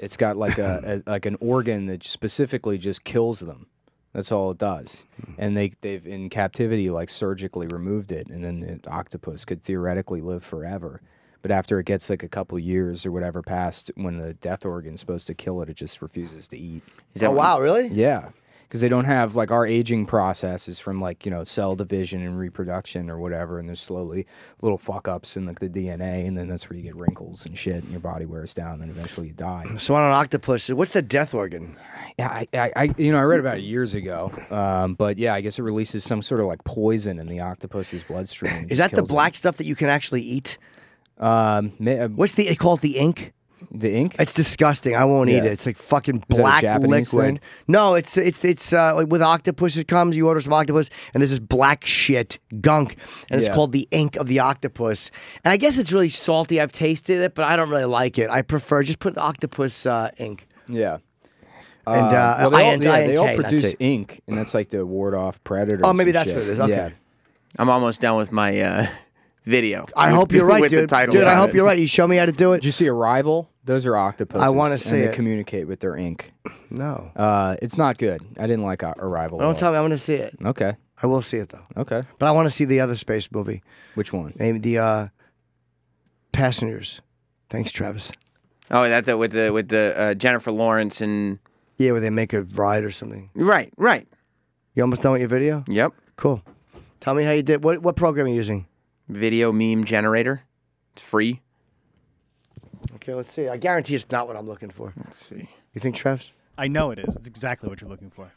It's got like, a, a, like an organ that specifically just kills them. That's all it does. And they, they've, in captivity, like surgically removed it. And then the octopus could theoretically live forever. But after it gets like a couple years or whatever past when the death organ's supposed to kill it, it just refuses to eat. Is that oh, wow, really? Yeah. Because they don't have like our aging processes from like, you know, cell division and reproduction or whatever. And there's slowly little fuck ups in like the D N A. And then that's where you get wrinkles and shit and your body wears down. And eventually you die. So on an octopus, what's the death organ? Yeah, I, I, I you know, I read about it years ago. Um, but yeah, I guess it releases some sort of like poison in the octopus's bloodstream. Is that the black it. stuff that you can actually eat? Um, what's the? They call it the ink. The ink. It's disgusting. I won't yeah. eat it. It's like fucking black liquid. Thing? No, it's it's it's uh, like with octopus. It comes. You order some octopus, and there's this black shit gunk, and yeah. it's called the ink of the octopus. And I guess it's really salty. I've tasted it, but I don't really like it. I prefer just put octopus uh, ink. Yeah. And uh, well, they all, yeah, they all produce ink, and that's like to ward off predators. Oh, maybe that's shit. what it is. Okay. Yeah. I'm almost done with my. Uh... Video. I hope you're right, dude. Dude, I hope you're right. You show me how to do it. Did you see Arrival? Those are octopuses. I want to see it. They communicate with their ink. No. Uh, it's not good. I didn't like Arrival. Don't tell me. I want to see it. Okay. I will see it, though. Okay. But I want to see the other space movie. Which one? The uh, Passengers. Thanks, Travis. Oh, that the, with the, with the uh, Jennifer Lawrence and... Yeah, where they make a ride or something. Right, right. You almost done with your video? Yep. Cool. Tell me how you did. What, what program are you using? Video meme generator. It's free. Okay, let's see. I guarantee it's not what I'm looking for. Let's see. You think, Travis? I know it is. It's exactly what you're looking for.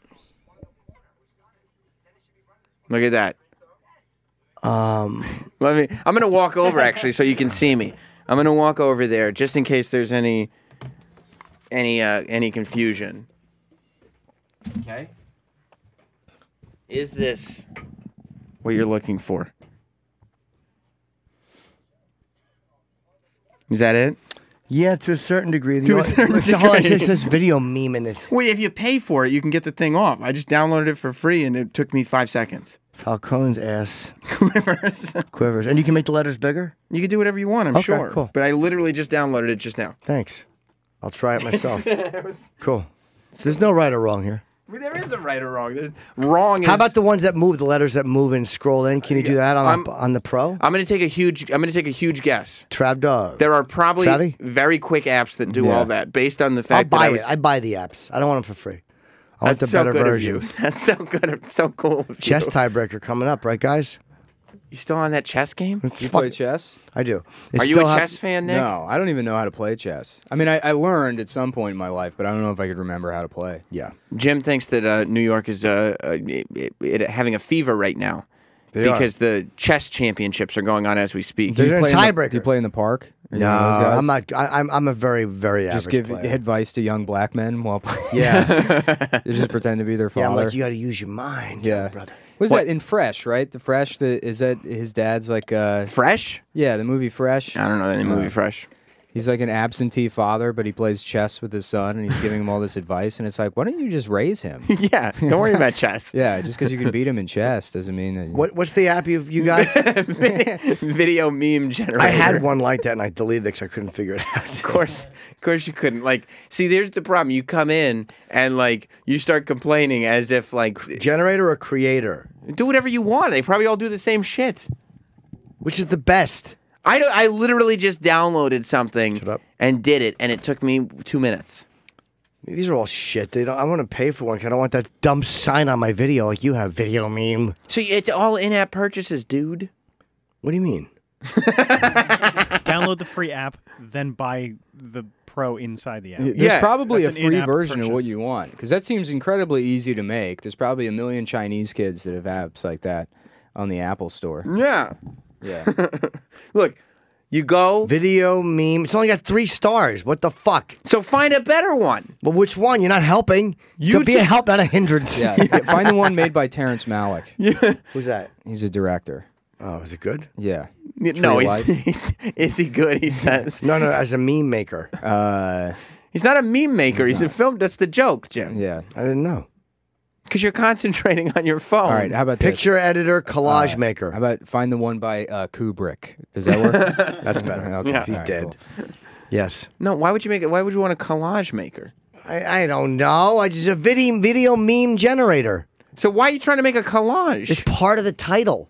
Look at that. Um, Let me. I'm going to walk over, actually, so you can see me. I'm going to walk over there, just in case there's any, any, uh, any confusion. Okay. Is this what you're looking for? Is that it? Yeah, to a certain degree. To a certain degree. All it takes is video meme in it. Wait, if you pay for it, you can get the thing off. I just downloaded it for free, and it took me five seconds. Falcone's ass. Quivers. Quivers. And you can make the letters bigger? You can do whatever you want, I'm okay, sure. Cool. But I literally just downloaded it just now. Thanks. I'll try it myself. Cool. There's no right or wrong here. I mean, there is a right or wrong. There's, wrong. Is, How about the ones that move? The letters that move and scroll in. Can you do that on the, on the pro? I'm going to take a huge. I'm going to take a huge guess. Trav dog. There are probably Travie? very quick apps that do yeah. all that. Based on the fact, I'll buy that I was, it. I buy the apps. I don't want them for free. I want the so better version. That's so good. Of, so cool. Of Chess you. tiebreaker coming up, right, guys? You still on that chess game? It's you fuck... play chess? I do. It's Are you a chess ha... fan, Nick? No, I don't even know how to play chess. I mean, I, I learned at some point in my life, but I don't know if I could remember how to play. Yeah. Jim thinks that uh, New York is uh, uh, it, it, it, having a fever right now they because are. the chess championships are going on as we speak. Do you, play the, do you play in the park? No, I'm not. I, I'm I'm a very very just average give player. Advice to young black men while playing. Yeah, just pretend to be their father. Yeah, like you got to use your mind. Yeah, brother. What was that in Fresh, right? The Fresh, the, is that his dad's like... Uh, Fresh? Yeah, the movie Fresh. I don't know the movie Fresh. He's like an absentee father, but he plays chess with his son, and he's giving him all this advice, and it's like, why don't you just raise him? Yeah, don't worry about chess. Yeah, just because you can beat him in chess doesn't mean that... You... What, what's the app you've, you got? Video meme generator. I had one like that, and I deleted it because I couldn't figure it out. Of course, of course you couldn't. Like, see, there's the problem. You come in, and like, you start complaining as if like... Generator or creator? Do whatever you want. They probably all do the same shit. Which is the best. I, don't, I literally just downloaded something and did it, and it took me two minutes. These are all shit. They don't, I want to pay for one because I don't want that dumb sign on my video like you have, video meme. So it's all in-app purchases, dude. What do you mean? Download the free app, then buy the pro inside the app. There's yeah, probably a free version purchase. of what you want because that seems incredibly easy to make. There's probably a million Chinese kids that have apps like that on the Apple Store. Yeah. Yeah. Look, you go... Video meme. It's only got three stars. What the fuck? So find a better one. But which one? You're not helping. You'd be a help, not a hindrance. Yeah. Find the one made by Terrence Malick. Yeah. Who's that? He's a director. Oh, is it good? Yeah. No, he's, he's... Is he good, he says? No, no, as a meme maker. Uh, he's not a meme maker. He's, he's a film... That's the joke, Jim. Yeah. I didn't know. Because you're concentrating on your phone. All right, how about Picture this? editor, collage uh, maker. How about find the one by uh, Kubrick? Does that work? That's better. Okay. Yeah. He's right, dead. Cool. Yes. No, why would you make it? Why would you want a collage maker? I, I don't know. I just a video, video meme generator. So why are you trying to make a collage? It's part of the title.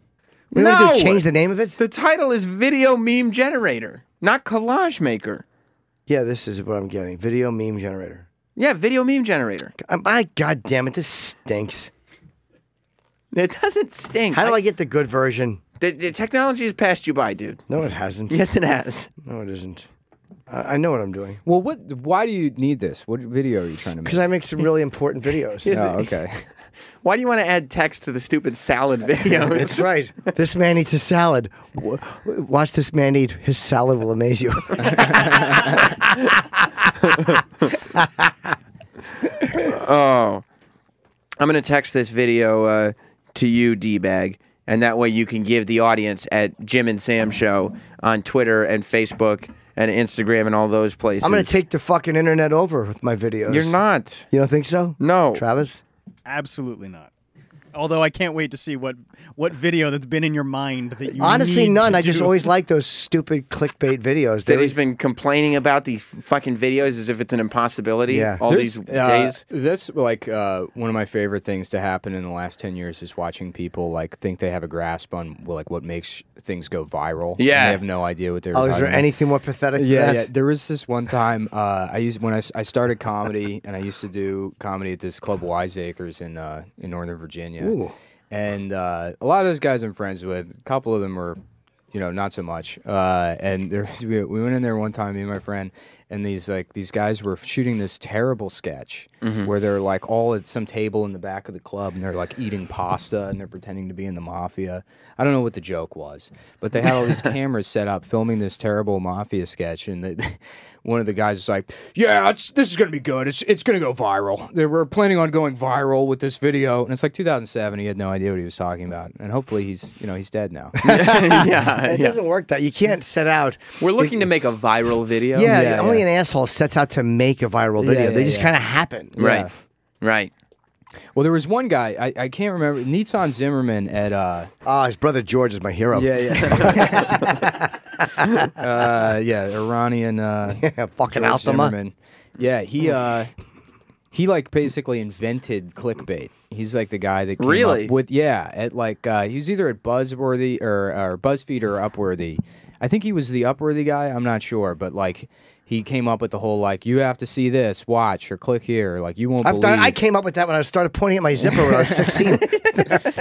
We no. Don't we change the name of it? The title is video meme generator, not collage maker. Yeah, this is what I'm getting. Video meme generator. Yeah, video meme generator. I, God damn it, this stinks. It doesn't stink. How do I, I get the good version? The, the technology has passed you by, dude. No, it hasn't. Yes, it has. No, it isn't. I, I know what I'm doing. Well, what? Why do you need this? What video are you trying to make? Because I make some really important videos. Oh, okay. Why do you want to add text to the stupid salad video? That's right. This man eats a salad. Watch this man eat. His salad will amaze you. Oh. I'm going to text this video uh, to you, D-Bag, and that way you can give the audience at Jim and Sam Show on Twitter and Facebook and Instagram and all those places. I'm going to take the fucking internet over with my videos. You're not. You don't think so? No. Travis? Absolutely not. Although I can't wait to see what what video that's been in your mind that you honestly need none. To I just do. always like those stupid clickbait videos. That he's been complaining about these fucking videos as if it's an impossibility. Yeah. all There's, these uh, days. That's like uh, one of my favorite things to happen in the last ten years is watching people like think they have a grasp on well, like what makes things go viral. Yeah, and they have no idea what they're. Oh, is there about. anything more pathetic? Yeah, than yeah. There was this one time uh, I used when I, I started comedy and I used to do comedy at this club Wiseacres in uh, in Northern Virginia. Ooh. And uh, a lot of those guys I'm friends with, a couple of them were, you know, not so much. Uh, and there, we, we went in there one time, me and my friend, and these like these guys were shooting this terrible sketch mm-hmm. where they're like all at some table in the back of the club and they're like eating pasta and they're pretending to be in the mafia. I don't know what the joke was, but they had all these cameras set up filming this terrible mafia sketch. And the, one of the guys was like, "Yeah, it's, this is gonna be good. It's it's gonna go viral. They were planning on going viral with this video." And it's like two thousand seven. He had no idea what he was talking about. And hopefully he's you know he's dead now. yeah, yeah, it yeah. doesn't work that you can't set out. We're looking the, to make a viral video. Yeah, yeah, yeah. Only an asshole sets out to make a viral video. Yeah, yeah, they just yeah. kind of happen. Right, yeah. right. Well, there was one guy, I, I can't remember, Nissan Zimmerman at... Ah, uh, oh, his brother George is my hero. Yeah, yeah. uh, yeah, Iranian... Uh, yeah, fucking George Zimmerman. Yeah, he, uh, he, like, basically invented clickbait. He's, like, the guy that came really? up with... Yeah, at, like, uh, he was either at Buzzworthy or, or BuzzFeed or Upworthy. I think he was the Upworthy guy, I'm not sure, but, like... he came up with the whole, like, you have to see this, watch, or click here. Like, you won't I've believe. Done, I came up with that when I started pointing at my zipper when I was sixteen.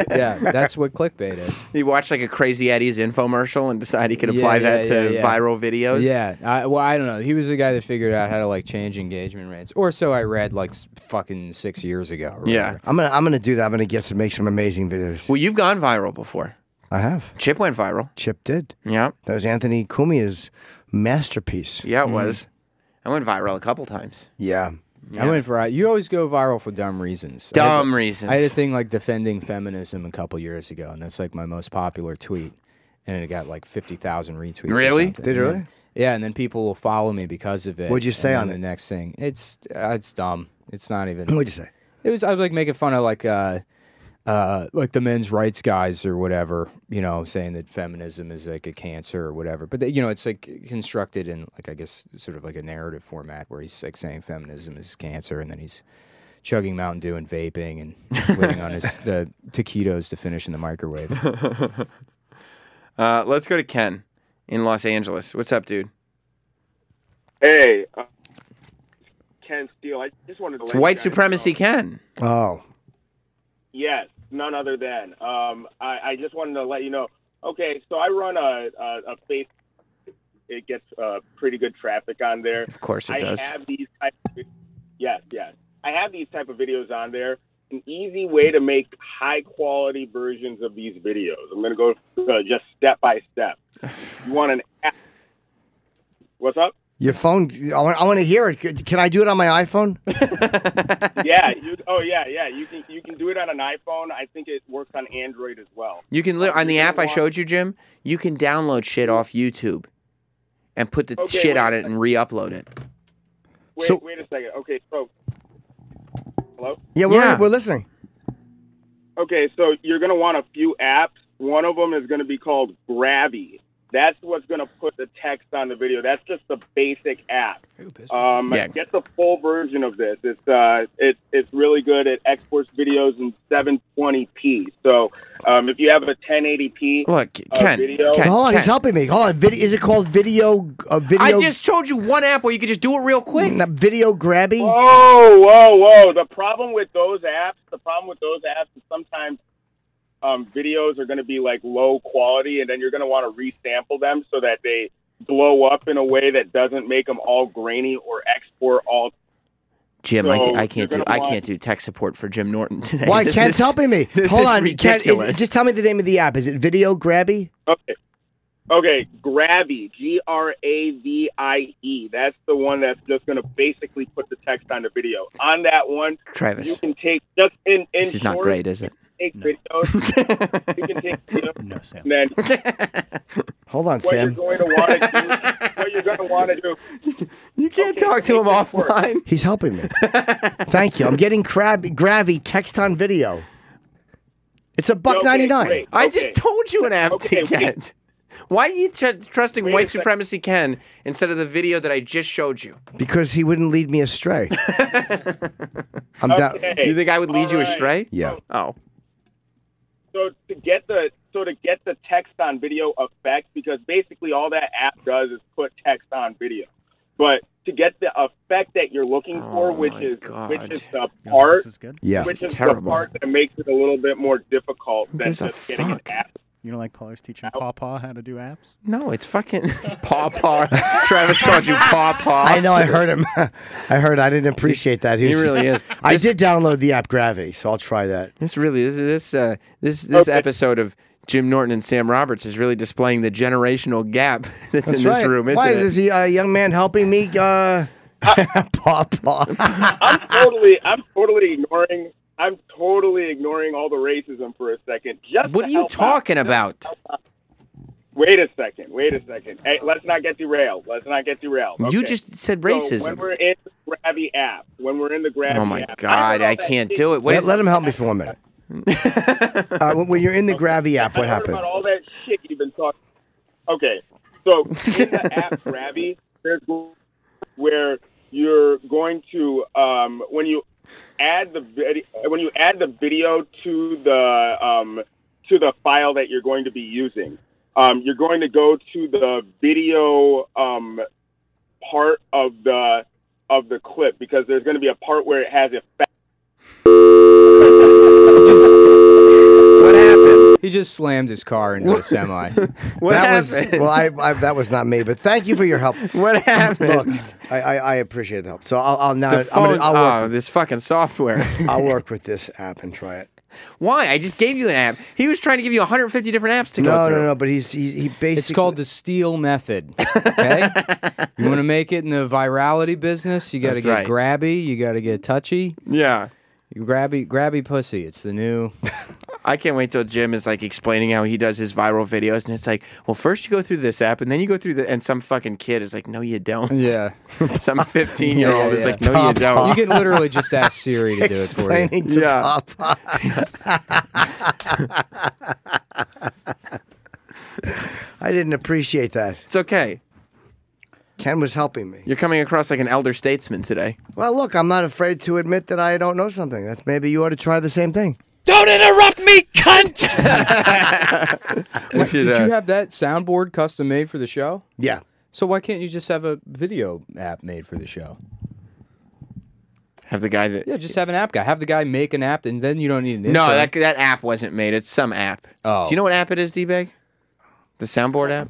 Yeah, that's what clickbait is. You watched, like, a Crazy Eddie's infomercial and decided he could apply yeah, yeah, that yeah, to yeah. viral videos? Yeah. I, well, I don't know. He was the guy that figured out how to, like, change engagement rates. Or so I read, like, fucking six years ago. Or yeah. Whatever. I'm gonna, I'm gonna do that. I'm gonna get to make some amazing videos. Well, you've gone viral before. I have. Chip went viral. Chip did. Yeah. That was Anthony Cumia's masterpiece. Yeah, it was. Mm. I went viral a couple times. Yeah. yeah. I went for you always go viral for dumb reasons. Dumb I had, reasons. I had a thing like defending feminism a couple years ago, and that's like my most popular tweet. And it got like fifty thousand retweets. Really? Did it really? Yeah, and then people will follow me because of it. What'd you say on it? The next thing. It's uh, it's dumb. It's not even What'd you say? It was I was like making fun of like uh Uh, like the men's rights guys or whatever, you know, saying that feminism is like a cancer or whatever. But, they, you know, it's like constructed in like, I guess, sort of like a narrative format where he's like saying feminism is cancer and then he's chugging Mountain Dew and vaping and waiting on his the taquitos to finish in the microwave. uh, let's go to Ken in Los Angeles. What's up, dude? Hey, uh, Ken Steele. I just wanted to it's let white supremacy, know. Ken. Oh. Yes. None other than. Um, I, I just wanted to let you know. Okay, so I run a, a, a Facebook. It gets uh, pretty good traffic on there. Of course it I does. Have these type of, yes, yes. I have these type of videos on there. An easy way to make high-quality versions of these videos. I'm going to go uh, just step by step. You want an app. What's up? Your phone, I want, I want to hear it. Can I do it on my iPhone? yeah. You, oh, yeah, yeah. You can you can do it on an iPhone. I think it works on Android as well. You can on the app I showed you, Jim. You can download shit off YouTube, and put the okay, shit on it and re-upload it. Wait, so, wait a second. Okay, so hello. Yeah, we're yeah. we're listening. Okay, so you're gonna want a few apps. One of them is gonna be called Gravy. That's what's going to put the text on the video. That's just the basic app. Um, yeah. Get the full version of this. It's uh, it, it's really good. It exports videos in seven twenty p. So um, if you have a ten eighty p Look, Ken, uh, video, Ken, hold on, Ken. He's helping me. Hold on, Vid is it called video? Uh, video? I just showed you one app where you could just do it real quick. Mm, video grabby. Whoa, whoa, whoa! The problem with those apps, the problem with those apps is sometimes. Um, videos are going to be like low quality, and then you're going to want to resample them so that they blow up in a way that doesn't make them all grainy or export all. Jim, so I, can, I can't do I can't do tech support for Jim Norton today. Why well, Ken's helping me? Hold on, Ken, is, just tell me the name of the app. Is it Video Grabby? Okay, okay, Gravy, G R A V I E. That's the one that's just going to basically put the text on the video. On that one, Travis, you can take just in. in this is short, not great, is it? Take no. videos. You can take videos. No, Sam. Then hold on, what Sam. You're going to want to do, what you're going to want to do. You can't okay, talk to him offline. Work. He's helping me. Thank you. I'm getting crab gravy text on video. It's a buck okay, ninety nine. Okay. I just told you an app okay, to get. Wait. Why are you tr trusting wait white supremacy Ken instead of the video that I just showed you? Because he wouldn't lead me astray. I'm okay. You think I would lead All you right. astray? Yeah. Oh. So to get the so to get the text on video effect, because basically all that app does is put text on video. But to get the effect that you're looking for, oh which is God. which is the part, oh, this is good. Yeah, which is, is the part that makes it a little bit more difficult than just fuck? getting an app. You don't like callers teaching Pawpaw how to do apps? No, it's fucking Pawpaw. Travis called you Pawpaw. I know, I heard him. I heard. I didn't appreciate that. He, he really is. I this, did download the app Gravy, so I'll try that. This really this this uh, this this okay. episode of Jim Norton and Sam Roberts is really displaying the generational gap that's, that's in right. this room. Isn't Why it? is he a uh, young man helping me? Uh, Pawpaw. I'm totally. I'm totally ignoring. I'm totally ignoring all the racism for a second. Just what are you talking out. about? Wait a second. Wait a second. Hey, let's not get derailed. Let's not get derailed. Okay. You just said racism. So when we're in the Gravy app, when we're in the Gravy app. Oh, my app, God. I, I can't do it. Wait, let him help me for one minute. uh, when you're in the okay. Gravy app, what happens? About all that shit you've been talking Okay. So in the app Gravy, there's where you're going to, um, when you... add the video when you add the video to the um, to the file that you're going to be using. Um, you're going to go to the video um, part of the of the clip, because there's going to be a part where it has a fact. What happened? He just slammed his car into a semi. What that happened? Was, well, I, I, that was not me, but thank you for your help. What happened? Look, I, I, I appreciate the help. So I'll, I'll now. The phone, I'm gonna, I'll oh, work. This fucking software. I'll work with this app and try it. Why? I just gave you an app. He was trying to give you one hundred fifty different apps to no, go through. No, no, no, but he's, he, he basically... It's called the Steele method, okay? You want to make it in the virality business, you got to get right. grabby, you got to get touchy. Yeah. You grabby, grabby pussy, it's the new... I can't wait till Jim is like explaining how he does his viral videos, and it's like, well, first you go through this app, and then you go through the, and some fucking kid is like, no, you don't. Yeah. Some fifteen-year-old yeah, yeah, is like, no, Pop you don't. Pop. You can literally just ask Siri to do it for you. Explaining to yeah. Pop. I didn't appreciate that. It's okay. Ken was helping me. You're coming across like an elder statesman today. Well, look, I'm not afraid to admit that I don't know something. That's maybe you ought to try the same thing. Don't interrupt me, cunt! Wait, did you have that soundboard custom made for the show? Yeah. So why can't you just have a video app made for the show? Have the guy that... Yeah, just have an app guy. Have the guy make an app, and then you don't need an intro. No, that, that app wasn't made. It's some app. Oh. Do you know what app it is, D-Bag? The soundboard app?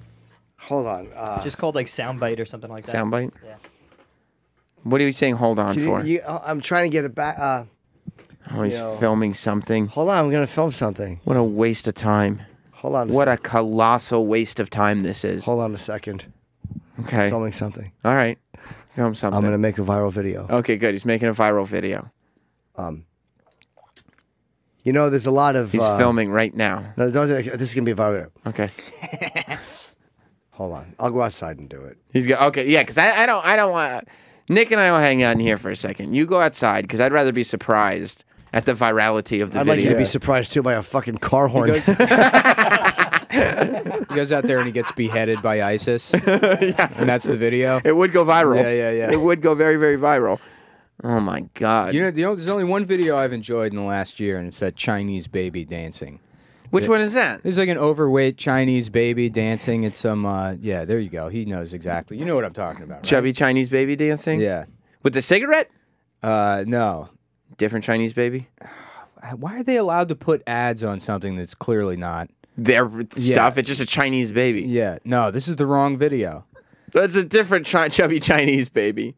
Hold on. Uh, just called, like, Soundbite or something like that. Soundbite? Yeah. What are you saying hold on you, for? You, I'm trying to get it back... Uh, Oh, he's Yo. filming something. Hold on, I'm going to film something. What a waste of time. Hold on a What second. a colossal waste of time this is. Hold on a second. Okay. I'm filming something. All right. Film something. I'm going to make a viral video. Okay, good. He's making a viral video. Um, You know, there's a lot of... He's uh, filming right now. No, don't, this is going to be a viral video. Okay. Hold on. I'll go outside and do it. He's got, okay, yeah, because I, I don't, I don't want... Nick and I will hang out in here for a second. You go outside, because I'd rather be surprised... At the virality of the I'd video. I'd like you to be surprised, too, by a fucking car horn. He goes, he goes out there and he gets beheaded by ISIS. Yeah. And that's the video. It would go viral. Yeah, yeah, yeah. It would go very, very viral. Oh, my God. You know, you know, there's only one video I've enjoyed in the last year, and it's that Chinese baby dancing. Which it, one is that? There's like an overweight Chinese baby dancing at some, uh, yeah, there you go. He knows exactly. You know what I'm talking about, right? Chubby Chinese baby dancing? Yeah. With the cigarette? Uh, no. Different Chinese baby? Why are they allowed to put ads on something that's clearly not their stuff? Yeah. It's just a Chinese baby. Yeah. No, this is the wrong video. That's a different chi chubby Chinese baby.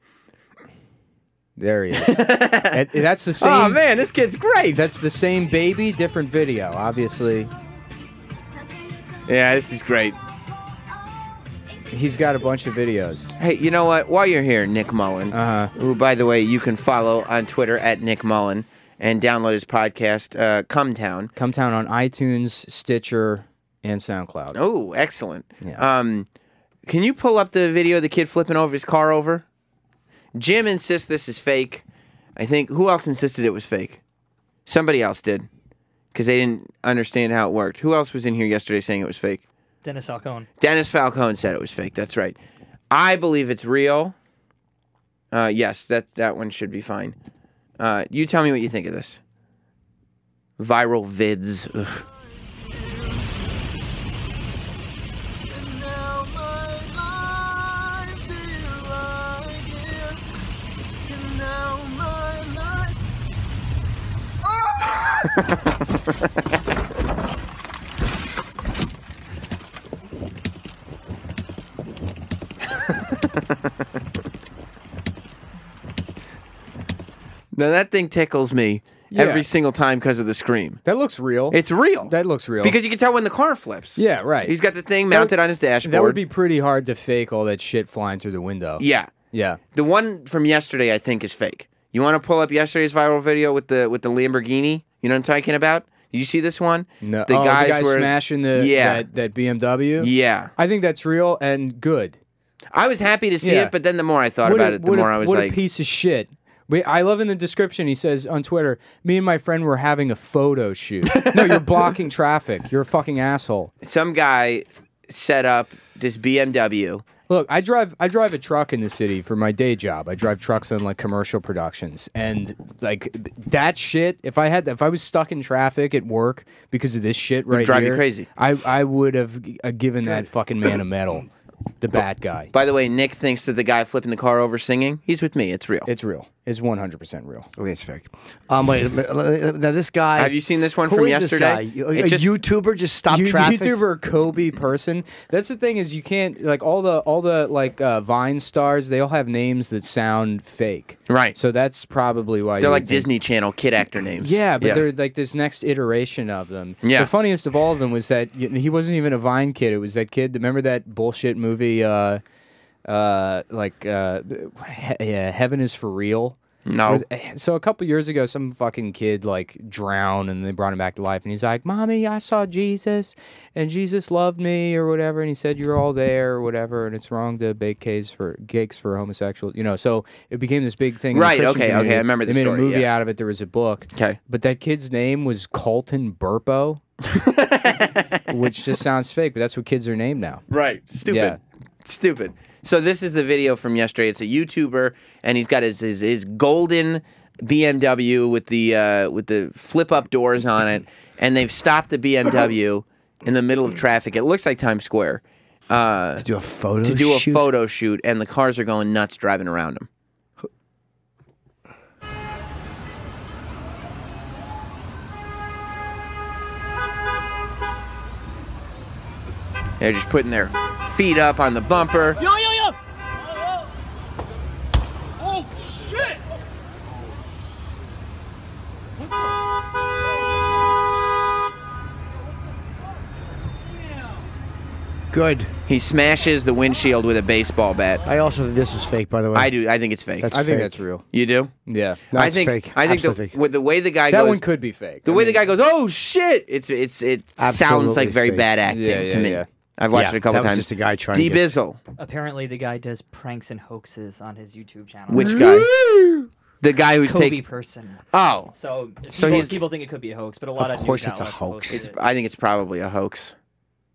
There he is. and, and that's the same. Oh, man, this kid's great. That's the same baby, different video, obviously. Yeah, this is great. He's got a bunch of videos. Hey, you know what? While you're here, Nick Mullen, uh-huh. who, by the way, you can follow on Twitter at Nick Mullen and download his podcast, uh, Cum Town. Cum Town on iTunes, Stitcher, and SoundCloud. Oh, excellent. Yeah. Um, can you pull up the video of the kid flipping over his car over? Jim insists this is fake. I think, who else insisted it was fake? Somebody else did, because they didn't understand how it worked. Who else was in here yesterday saying it was fake? Dennis Falcone. Dennis Falcone said it was fake. That's right. I believe it's real. Uh, yes, that, that one should be fine. Uh, you tell me what you think of this. Viral vids. Ugh. Now that thing tickles me yeah. every single time because of the scream. That looks real. It's real. That looks real. Because you can tell when the car flips. Yeah, right. He's got the thing mounted would, on his dashboard. That would be pretty hard to fake all that shit flying through the window. Yeah. Yeah. The one from yesterday I think is fake. You want to pull up yesterday's viral video with the with the Lamborghini? You know what I'm talking about? Did you see this one? No. The, oh, guys, the guys were smashing the yeah. that, that B M W? Yeah. I think that's real and good. I was happy to see yeah. it, but then the more I thought what about a, it, the more a, I was what like... What a piece of shit. We, I love in the description, he says on Twitter, me and my friend were having a photo shoot. No, you're blocking traffic. You're a fucking asshole. Some guy set up this B M W. Look, I drive I drive a truck in the city for my day job. I drive trucks on like commercial productions. And like that shit, if I had if I was stuck in traffic at work because of this shit right here, it'd drive you crazy. I I would have given that fucking man a medal. the bad guy. By the way, Nick thinks that the guy flipping the car over singing, he's with me. It's real. It's real. It's one hundred percent real. Okay, it's fake. Um, wait, now this guy... Have you seen this one from yesterday? This guy? A, a just, YouTuber just stopped you, traffic? YouTuber Kobe person. That's the thing is you can't... Like, all the, all the like uh, Vine stars, they all have names that sound fake. Right. So that's probably why... They're like Disney Channel kid actor names. Yeah, but yeah. they're like this next iteration of them. Yeah. The funniest of all of them was that you know, he wasn't even a Vine kid. It was that kid... Remember that bullshit movie... Uh, Uh, like, uh, he yeah, Heaven is for Real. No. So a couple years ago, some fucking kid, like, drowned, and they brought him back to life, and he's like, Mommy, I saw Jesus, and Jesus loved me, or whatever, and he said, you're all there, or whatever, and it's wrong to bake cakes for, cakes for homosexuals, you know, so it became this big thing. Right, okay, community. okay, I remember the story. They made a movie yeah. out of it, there was a book. Okay. But that kid's name was Colton Burpo, which just sounds fake, but that's what kids are named now. Right, stupid. Yeah. Stupid. So this is the video from yesterday. It's a YouTuber, and he's got his his, his golden B M W with the uh, with the flip up doors on it, and they've stopped the B M W in the middle of traffic. It looks like Times Square uh, to do a photo to do a shoot? photo shoot, and the cars are going nuts driving around him. They're just putting their feet up on the bumper. Yo, yo, yo! Oh, oh. oh shit! What the fuck? Good. He smashes the windshield with a baseball bat. I also think this is fake, by the way. I do. I think it's fake. That's I fake. think that's real. You do? Yeah. No, I think. Fake. I think the, fake. with the way the guy that goes, that one could be fake. The I way mean, the guy goes, oh shit! It's it's it sounds like very fake. bad acting yeah, yeah, to me. Yeah. I've watched yeah, it a couple that was times. Just a guy trying D to Bizzle. Apparently, the guy does pranks and hoaxes on his YouTube channel. Which guy? The guy who's Kobe take... person. Oh, so, so people, people think it could be a hoax, but a lot of, of course it's a hoax. It's, I think it's probably a hoax.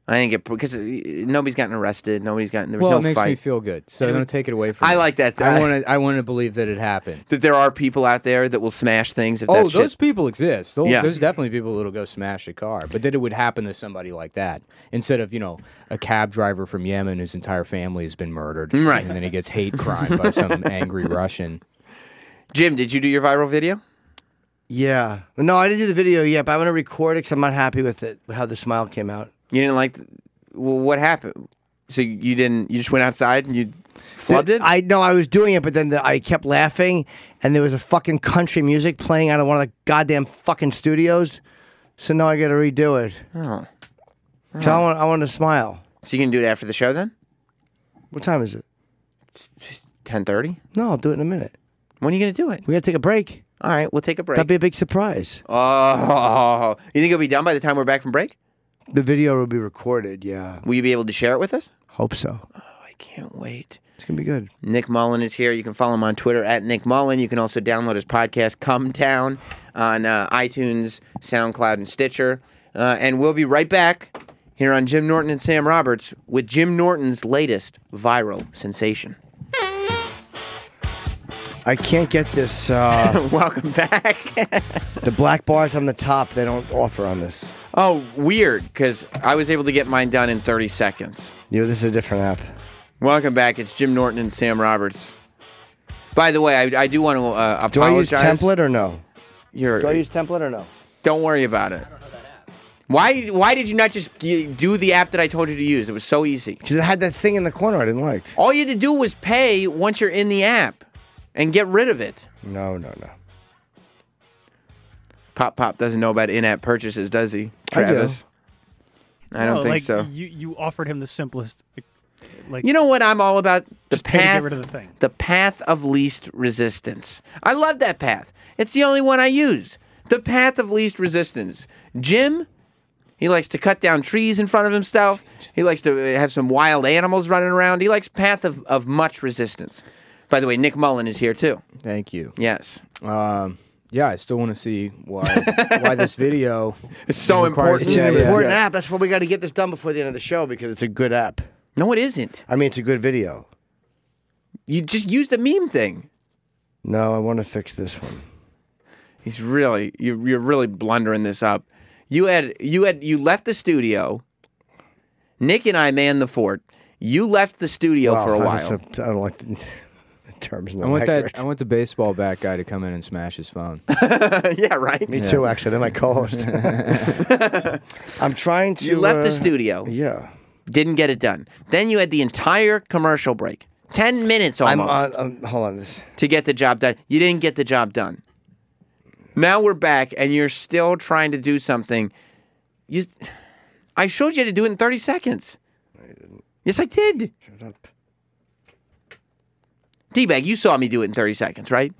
I think it because nobody's gotten arrested. Nobody's gotten there was well, no it makes fight. me feel good, so I'm gonna take it away from. I me. like that. Th I want to. I want to believe that it happened. That there are people out there that will smash things. If oh, that those shit... people exist. Yeah. There's definitely people that'll go smash a car, but that it would happen to somebody like that instead of you know a cab driver from Yemen whose entire family has been murdered, right? And then he gets hate crime by some angry Russian. Jim, did you do your viral video? Yeah. No, I didn't do the video yet, but I want to record it because I'm not happy with it. How the smile came out. You didn't like, the, well, what happened? So you didn't, you just went outside and you flubbed it? I, no, I was doing it, but then the, I kept laughing, and there was a fucking country music playing out of one of the goddamn fucking studios, so now I gotta redo it. Oh. Oh. So I want, I want to smile. So you can do it after the show then? What time is it? ten thirty? No, I'll do it in a minute. When are you gonna do it? We gotta take a break. All right, we'll take a break. That'd be a big surprise. Oh, you think it'll be done by the time we're back from break? The video will be recorded, yeah. Will you be able to share it with us? Hope so. Oh, I can't wait. It's going to be good. Nick Mullen is here. You can follow him on Twitter, at Nick Mullen. You can also download his podcast, Cum Town, on uh, iTunes, SoundCloud, and Stitcher. Uh, and we'll be right back here on Jim Norton and Sam Roberts with Jim Norton's latest viral sensation. I can't get this. Uh, Welcome back. The black bars on the top, they don't offer on this. Oh, weird, because I was able to get mine done in thirty seconds. Yeah, this is a different app. Welcome back. It's Jim Norton and Sam Roberts. By the way, I, I do want to uh, apologize. Do I use template or no? You're, do I use template or no? Don't worry about it. I don't know that app. Why, why did you not just do the app that I told you to use? It was so easy. Because it had that thing in the corner I didn't like. All you had to do was pay once you're in the app. And get rid of it. No, no, no. Pop Pop doesn't know about in-app purchases, does he, Travis? I, do. I don't no, think like, so. You, you offered him the simplest. Like, you know what I'm all about? The path, get rid of the, thing. the path of least resistance. I love that path. It's the only one I use. The path of least resistance. Jim, he likes to cut down trees in front of himself. He likes to have some wild animals running around. He likes path of, of much resistance. By the way, Nick Mullen is here, too. Thank you. Yes. Um, yeah, I still want to see why why this video is so important. It's an yeah, important yeah. app. That's why we got to get this done before the end of the show, because it's a good app. No, it isn't. I mean, it's a good video. You just use the meme thing. No, I want to fix this one. He's really... You're, you're really blundering this up. You had, you had... You left the studio. Nick and I manned the fort. You left the studio wow, for a while. A, I don't like the, the terms. I want accurate. that. I want the baseball bat guy to come in and smash his phone. Yeah, right. Me yeah. too. Actually, they're my co-host. I'm trying to. You left uh, the studio. Yeah. Didn't get it done. Then you had the entire commercial break, ten minutes almost. I'm on, I'm, hold on, this to get the job done. You didn't get the job done. Now we're back, and you're still trying to do something. You, I showed you how to do it in thirty seconds. I didn't. Yes, I did. Shut up. D-Bag, you saw me do it in thirty seconds, right?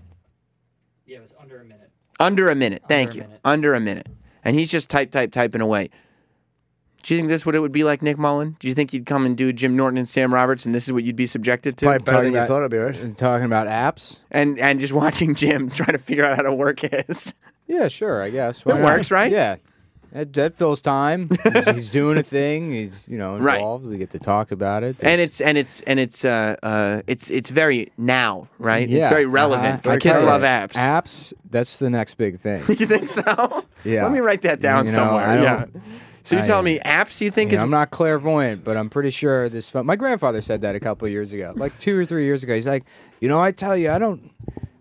Yeah, it was under a minute. Under a minute. Under Thank a you. Minute. Under a minute. And he's just type, type, typing away. Do you think this is what it would be like, Nick Mullen? Do you think you'd come and do Jim Norton and Sam Roberts, and this is what you'd be subjected to? Probably better than you thought it'd be, right? Talking about apps? And and just watching Jim trying to figure out how to work his. Yeah, sure, I guess. It works, right? Yeah. That, that fills time. he's, he's doing a thing. He's, you know, involved. Right. We get to talk about it. There's... And it's and it's and it's uh, uh it's it's very now, right? Yeah. It's very relevant. Uh, kids love apps. Apps, that's the next big thing. You think so? Yeah. Let me write that down you know, somewhere. Yeah. So you're I, telling me apps you think you is... Know, I'm not clairvoyant, but I'm pretty sure this... My grandfather said that a couple of years ago. Like two or three years ago. He's like, you know, I tell you, I don't...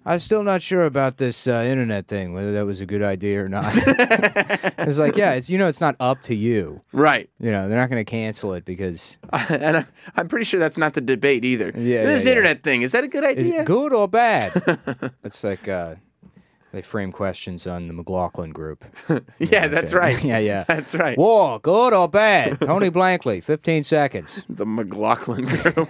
I'm still not sure about this uh, internet thing, whether that was a good idea or not. It's like, yeah, it's you know, it's not up to you. Right. You know, they're not going to cancel it because... Uh, and I'm, I'm pretty sure that's not the debate either. Yeah, This yeah, internet yeah. thing, is that a good idea? Is it good or bad? It's like... Uh, They frame questions on the McLaughlin Group. yeah, that's saying. right. yeah, yeah. That's right. War, good or bad? Tony Blankley, fifteen seconds. The McLaughlin Group.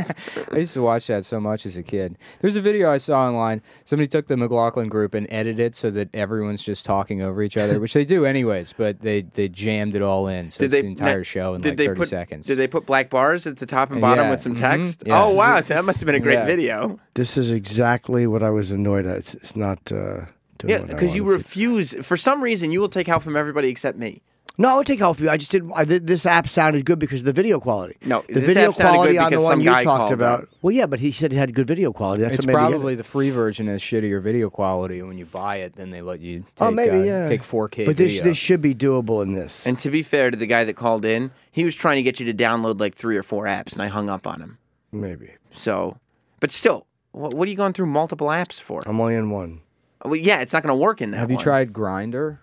I used to watch that so much as a kid. There's a video I saw online. Somebody took the McLaughlin Group and edited it so that everyone's just talking over each other, which they do anyways, but they, they jammed it all in. So did it's they, the entire show in like thirty put, seconds. Did they put black bars at the top and bottom yeah. with some text? Mm-hmm. yeah. Oh, wow. So that must have been a great yeah. video. This is exactly what I was annoyed at. It's, it's not... Uh... Yeah, because you refuse. To. For some reason, you will take help from everybody except me. No, I would take help from you. I just did. I, this app sounded good because of the video quality. No, the this video app quality on the one you talked about. Him. Well, yeah, but he said it had good video quality. That's it's what probably it. the free version has shittier video quality. When you buy it, then they let you. Take, oh, maybe uh, yeah. Take four K. But this video. this should be doable in this. And to be fair to the guy that called in, he was trying to get you to download like three or four apps, and I hung up on him. Maybe. So, but still, what, what are you going through multiple apps for? I'm only in one. Well, yeah, it's not going to work in that Have you one. tried Grindr?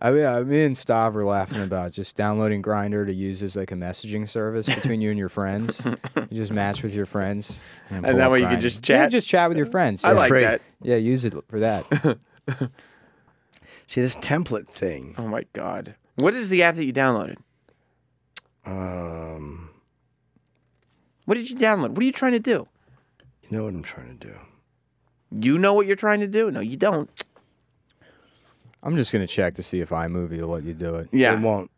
I mean, I, me and Stav were laughing about just downloading Grindr to use as like a messaging service between you and your friends. You just match with your friends. And, and that way Grindr. you can just chat? You can just chat with your friends. Yeah. I like Free. that. Yeah, use it for that. See, this template thing. Oh, my God. What is the app that you downloaded? Um... What did you download? What are you trying to do? You know what I'm trying to do. You know what you're trying to do? No, you don't. I'm just going to check to see if iMovie will let you do it. Yeah. It won't.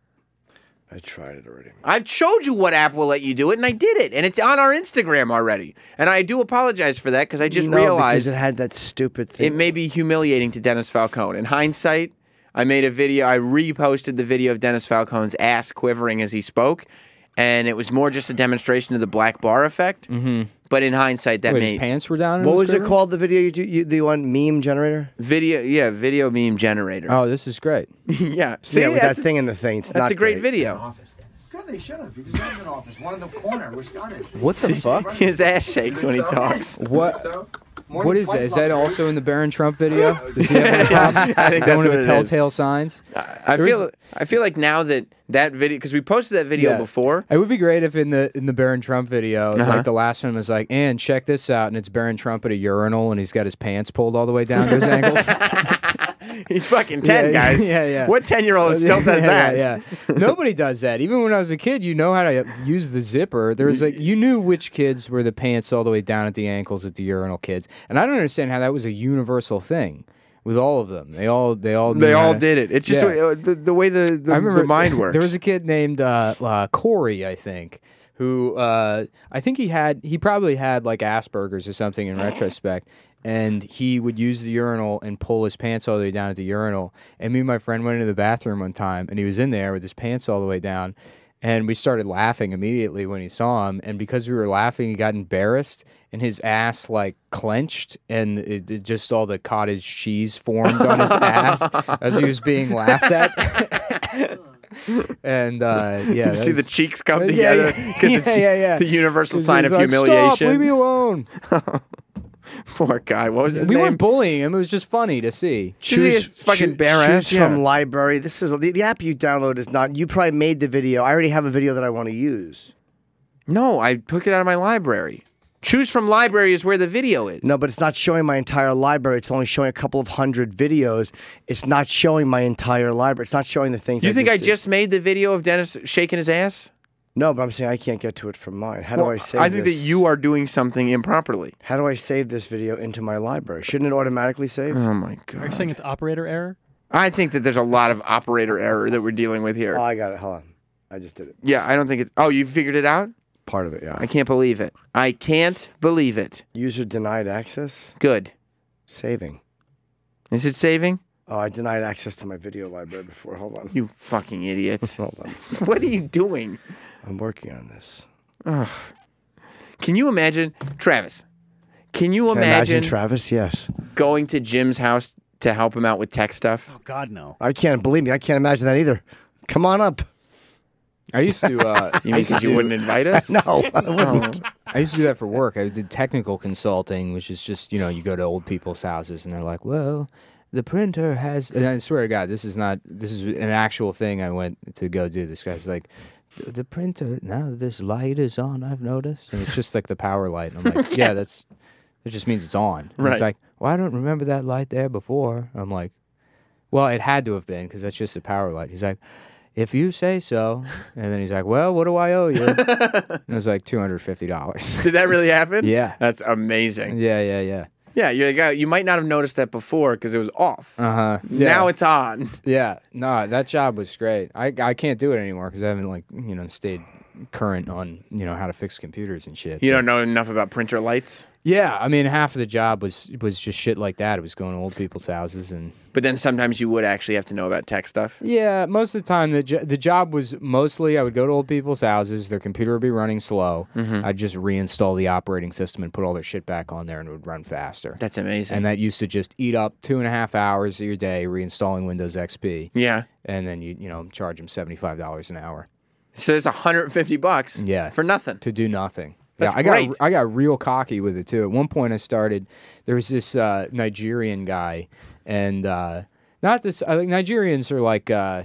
I tried it already. I've showed you what app will let you do it, and I did it. And it's on our Instagram already. And I do apologize for that because I just no, realized... because it had that stupid thing. It may be humiliating to Dennis Falcone. In hindsight, I made a video. I reposted the video of Dennis Falcone's ass quivering as he spoke. And it was more just a demonstration of the black bar effect. Mm-hmm. But in hindsight, that Wait, made his pants were down. In what was it called? The video you, you the one meme generator. Video, yeah, video meme generator. Oh, this is great. yeah, see yeah, with that thing in the thing. It's that's not a great, great. video. God, they should have. You deserve an office. One in the corner. We're started. What the fuck? His ass shakes when he talks. What? What is that? Is that also in the Baron Trump video? Does he have a problem? I think that's one of the telltale signs. I feel. I feel like now that that video, because we posted that video yeah. before. It would be great if in the in the Baron Trump video, uh-huh. like the last one was like, and check this out, and it's Baron Trump at a urinal, and he's got his pants pulled all the way down to his ankles. He's fucking ten, yeah, guys. Yeah, yeah. What ten-year-old still does yeah, that? Yeah, yeah. Nobody does that. Even when I was a kid, you know how to use the zipper. There was like you knew which kids were the pants all the way down at the ankles at the urinal kids, and I don't understand how that was a universal thing with all of them. They all, they all, they all to, did it. It's just yeah. the, the way the the, I remember, the mind works. There was a kid named uh, uh, Corey, I think. Who uh, I think he had, he probably had like Asperger's or something in retrospect, and he would use the urinal and pull his pants all the way down at the urinal. And me and my friend went into the bathroom one time, and he was in there with his pants all the way down, And we started laughing immediately when he saw him. And because we were laughing, he got embarrassed and his ass like clenched and it, it just all the cottage cheese formed on his ass as he was being laughed at. And uh, yeah, you see was, the cheeks come together because yeah, yeah, it's yeah, yeah. the universal sign of like, humiliation. Stop, leave me alone. Poor guy. What was his we name? We weren't bullying him. It was just funny to see. Choose, choose fucking Barrett yeah. from library. This is the, the app you download is not. You probably made the video. I already have a video that I want to use. No, I took it out of my library. Choose from library is where the video is. No, but it's not showing my entire library. It's only showing a couple of hundred videos. It's not showing my entire library. It's not showing the things. You I think just I did. just made the video of Dennis shaking his ass? No, but I'm saying I can't get to it from mine. How well, do I save this? I think this? that you are doing something improperly. How do I save this video into my library? Shouldn't it automatically save? Oh, my God. Are you saying it's operator error? I think that there's a lot of operator error that we're dealing with here. Oh, I got it. Hold on. I just did it. Yeah, I don't think it's... Oh, you figured it out? Part of it, yeah. I can't believe it. I can't believe it. User denied access? Good. Saving. Is it saving? Oh, I denied access to my video library before. Hold on. You fucking idiot. Hold on. What are you doing? I'm working on this. Ugh. Can you imagine, Travis? Can you can imagine, imagine Travis? Yes. Going to Jim's house to help him out with tech stuff? Oh God, no! I can't believe me. I can't imagine that either. Come on up. I used to. Uh, you mean because you wouldn't invite us? No, I wouldn't. I used to do that for work. I did technical consulting, which is just you know you go to old people's houses and they're like, well. The printer has, and I swear to God, this is not, this is an actual thing I went to go do. This guy's like, the, the printer, now that this light is on, I've noticed. And it's just like the power light. And I'm like, yeah, that's, that just means it's on. Right. It's like, well, I don't remember that light there before. I'm like, well, it had to have been because that's just a power light. He's like, if you say so. And then he's like, well, what do I owe you? And it was like two hundred fifty dollars. Did that really happen? Yeah. That's amazing. Yeah, yeah, yeah. Yeah, you you might not have noticed that before because it was off. Uh huh. Yeah. Now it's on. Yeah. No, that job was great. I I can't do it anymore because I haven't like you know stayed current on you know how to fix computers and shit. You don't know enough about printer lights. Yeah, I mean half of the job was was just shit like that. It was going to old people's houses and. But then sometimes you would actually have to know about tech stuff. Yeah, most of the time the jo the job was mostly I would go to old people's houses. Their computer would be running slow. Mm-hmm. I'd just reinstall the operating system and put all their shit back on there, and it would run faster. That's amazing. And that used to just eat up two and a half hours of your day reinstalling Windows X P. Yeah, and then you you know charge them seventy five dollars an hour. So it's a hundred and fifty bucks. Yeah, for nothing to do nothing. That's yeah, I great. got I got real cocky with it too. At one point, I started. There was this uh, Nigerian guy. And uh, not this. I think Nigerians are like, uh,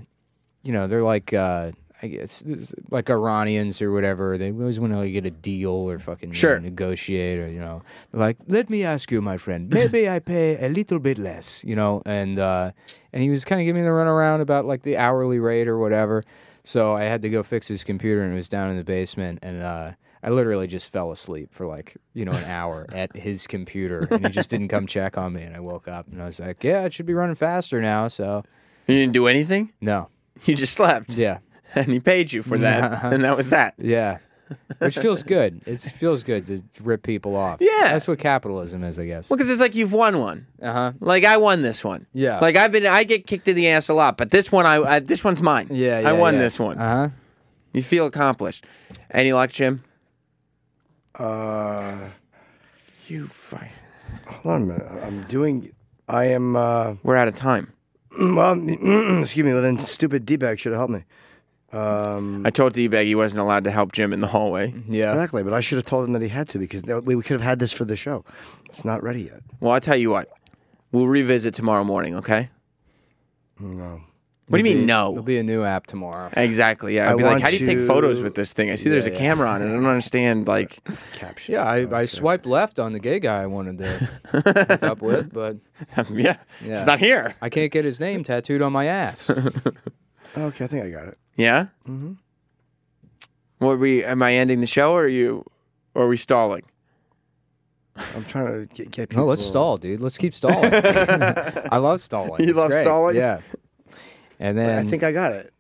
you know, they're like, uh, I guess, like Iranians or whatever. They always want to like, get a deal or fucking sure. you know, negotiate or you know, they're like, let me ask you, my friend, maybe I pay a little bit less, you know. And uh, and he was kind of giving me the runaround about like the hourly rate or whatever. So I had to go fix his computer, and it was down in the basement, and. Uh, I literally just fell asleep for like, you know, an hour at his computer, and he just didn't come check on me, and I woke up, and I was like, yeah, it should be running faster now, so. You didn't do anything? No. You just slept? Yeah. And he paid you for that, and that was that. Yeah. Which feels good. It feels good to rip people off. Yeah. That's what capitalism is, I guess. Well, because it's like you've won one. Uh-huh. Like, I won this one. Yeah. Like, I've been, I get kicked in the ass a lot, but this one, I, I this one's mine. Yeah, yeah, I won yeah. this one. Uh-huh. You feel accomplished. Any luck, Jim? Uh, you fight. Hold on a minute. I'm doing. I am. Uh, We're out of time. Well, excuse me. Well, then, stupid D-Bag should have helped me. Um, I told D-Bag he wasn't allowed to help Jim in the hallway. Yeah, exactly. But I should have told him that he had to because we could have had this for the show. It's not ready yet. Well, I'll tell you what. We'll revisit tomorrow morning. Okay. No. What do you mean, no? There'll be a new app tomorrow. Exactly, yeah. I'd be like, how do you take photos with this thing? I see there's a camera on it. I don't understand, like... Captions. Yeah, I, I swiped left on the gay guy I wanted to hook up with, but... Yeah, it's not here. I can't get his name tattooed on my ass. Okay, I think I got it. Yeah? Mm-hmm. Well, are we, am I ending the show, or are, you, or are we stalling? I'm trying to get, get people... No, let's stall, dude. Let's keep stalling. I love stalling. You love stalling? Yeah. And then I think I got it.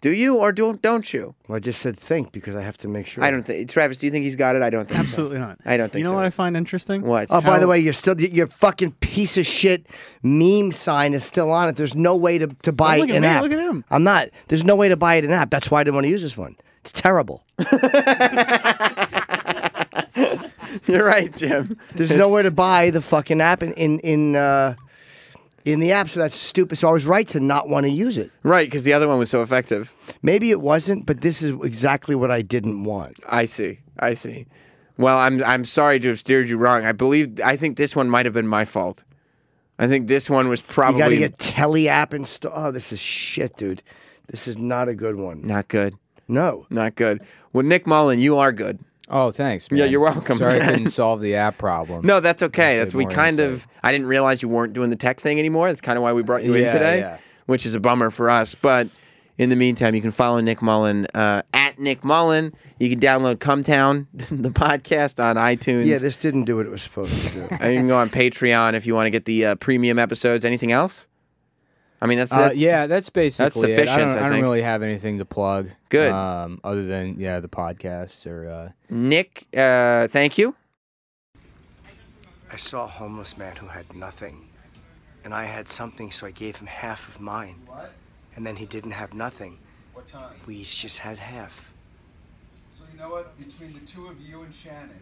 Do you or don't don't you? Well, I just said think because I have to make sure. I don't think Travis. Do you think he's got it? I don't think. Absolutely so. not. I don't think. You know so. what I find interesting? What? Oh, How... by the way, you're still your fucking piece of shit meme sign is still on it. There's no way to to buy oh, look at an me, app. Look at him. I'm not. There's no way to buy it an app. That's why I didn't want to use this one. It's terrible. You're right, Jim. There's it's... nowhere to buy the fucking app in in in, uh, in the app, so that's stupid. So I was right to not want to use it. Right, because the other one was so effective. Maybe it wasn't, but this is exactly what I didn't want. I see. I see. Well, I'm I'm sorry to have steered you wrong. I believe I think this one might have been my fault. I think this one was probably. You gotta get Tele app installed. Oh, this is shit, dude. This is not a good one. Not good. No, not good. Well, Nick Mullen, you are good. Oh, thanks, man. Yeah, you're welcome. Sorry I couldn't solve the app problem. No, that's okay. That's we kind insight. of. I didn't realize you weren't doing the tech thing anymore. That's kind of why we brought you yeah, in today, yeah. which is a bummer for us. But in the meantime, you can follow Nick Mullen uh, at Nick Mullen. You can download Cum Town, the podcast, on iTunes. Yeah, this didn't do what it was supposed to do. And you can go on Patreon if you want to get the uh, premium episodes. Anything else? I mean, that's, that's uh, yeah, that's basically that's sufficient. It. I, don't, I, I don't really have anything to plug. Good, um, other than yeah, the podcast or uh... Nick. Uh, thank you. I saw a homeless man who had nothing, and I had something, so I gave him half of mine. What? And then he didn't have nothing. What time? We each just had half. So you know what? Between the two of you and Shannon.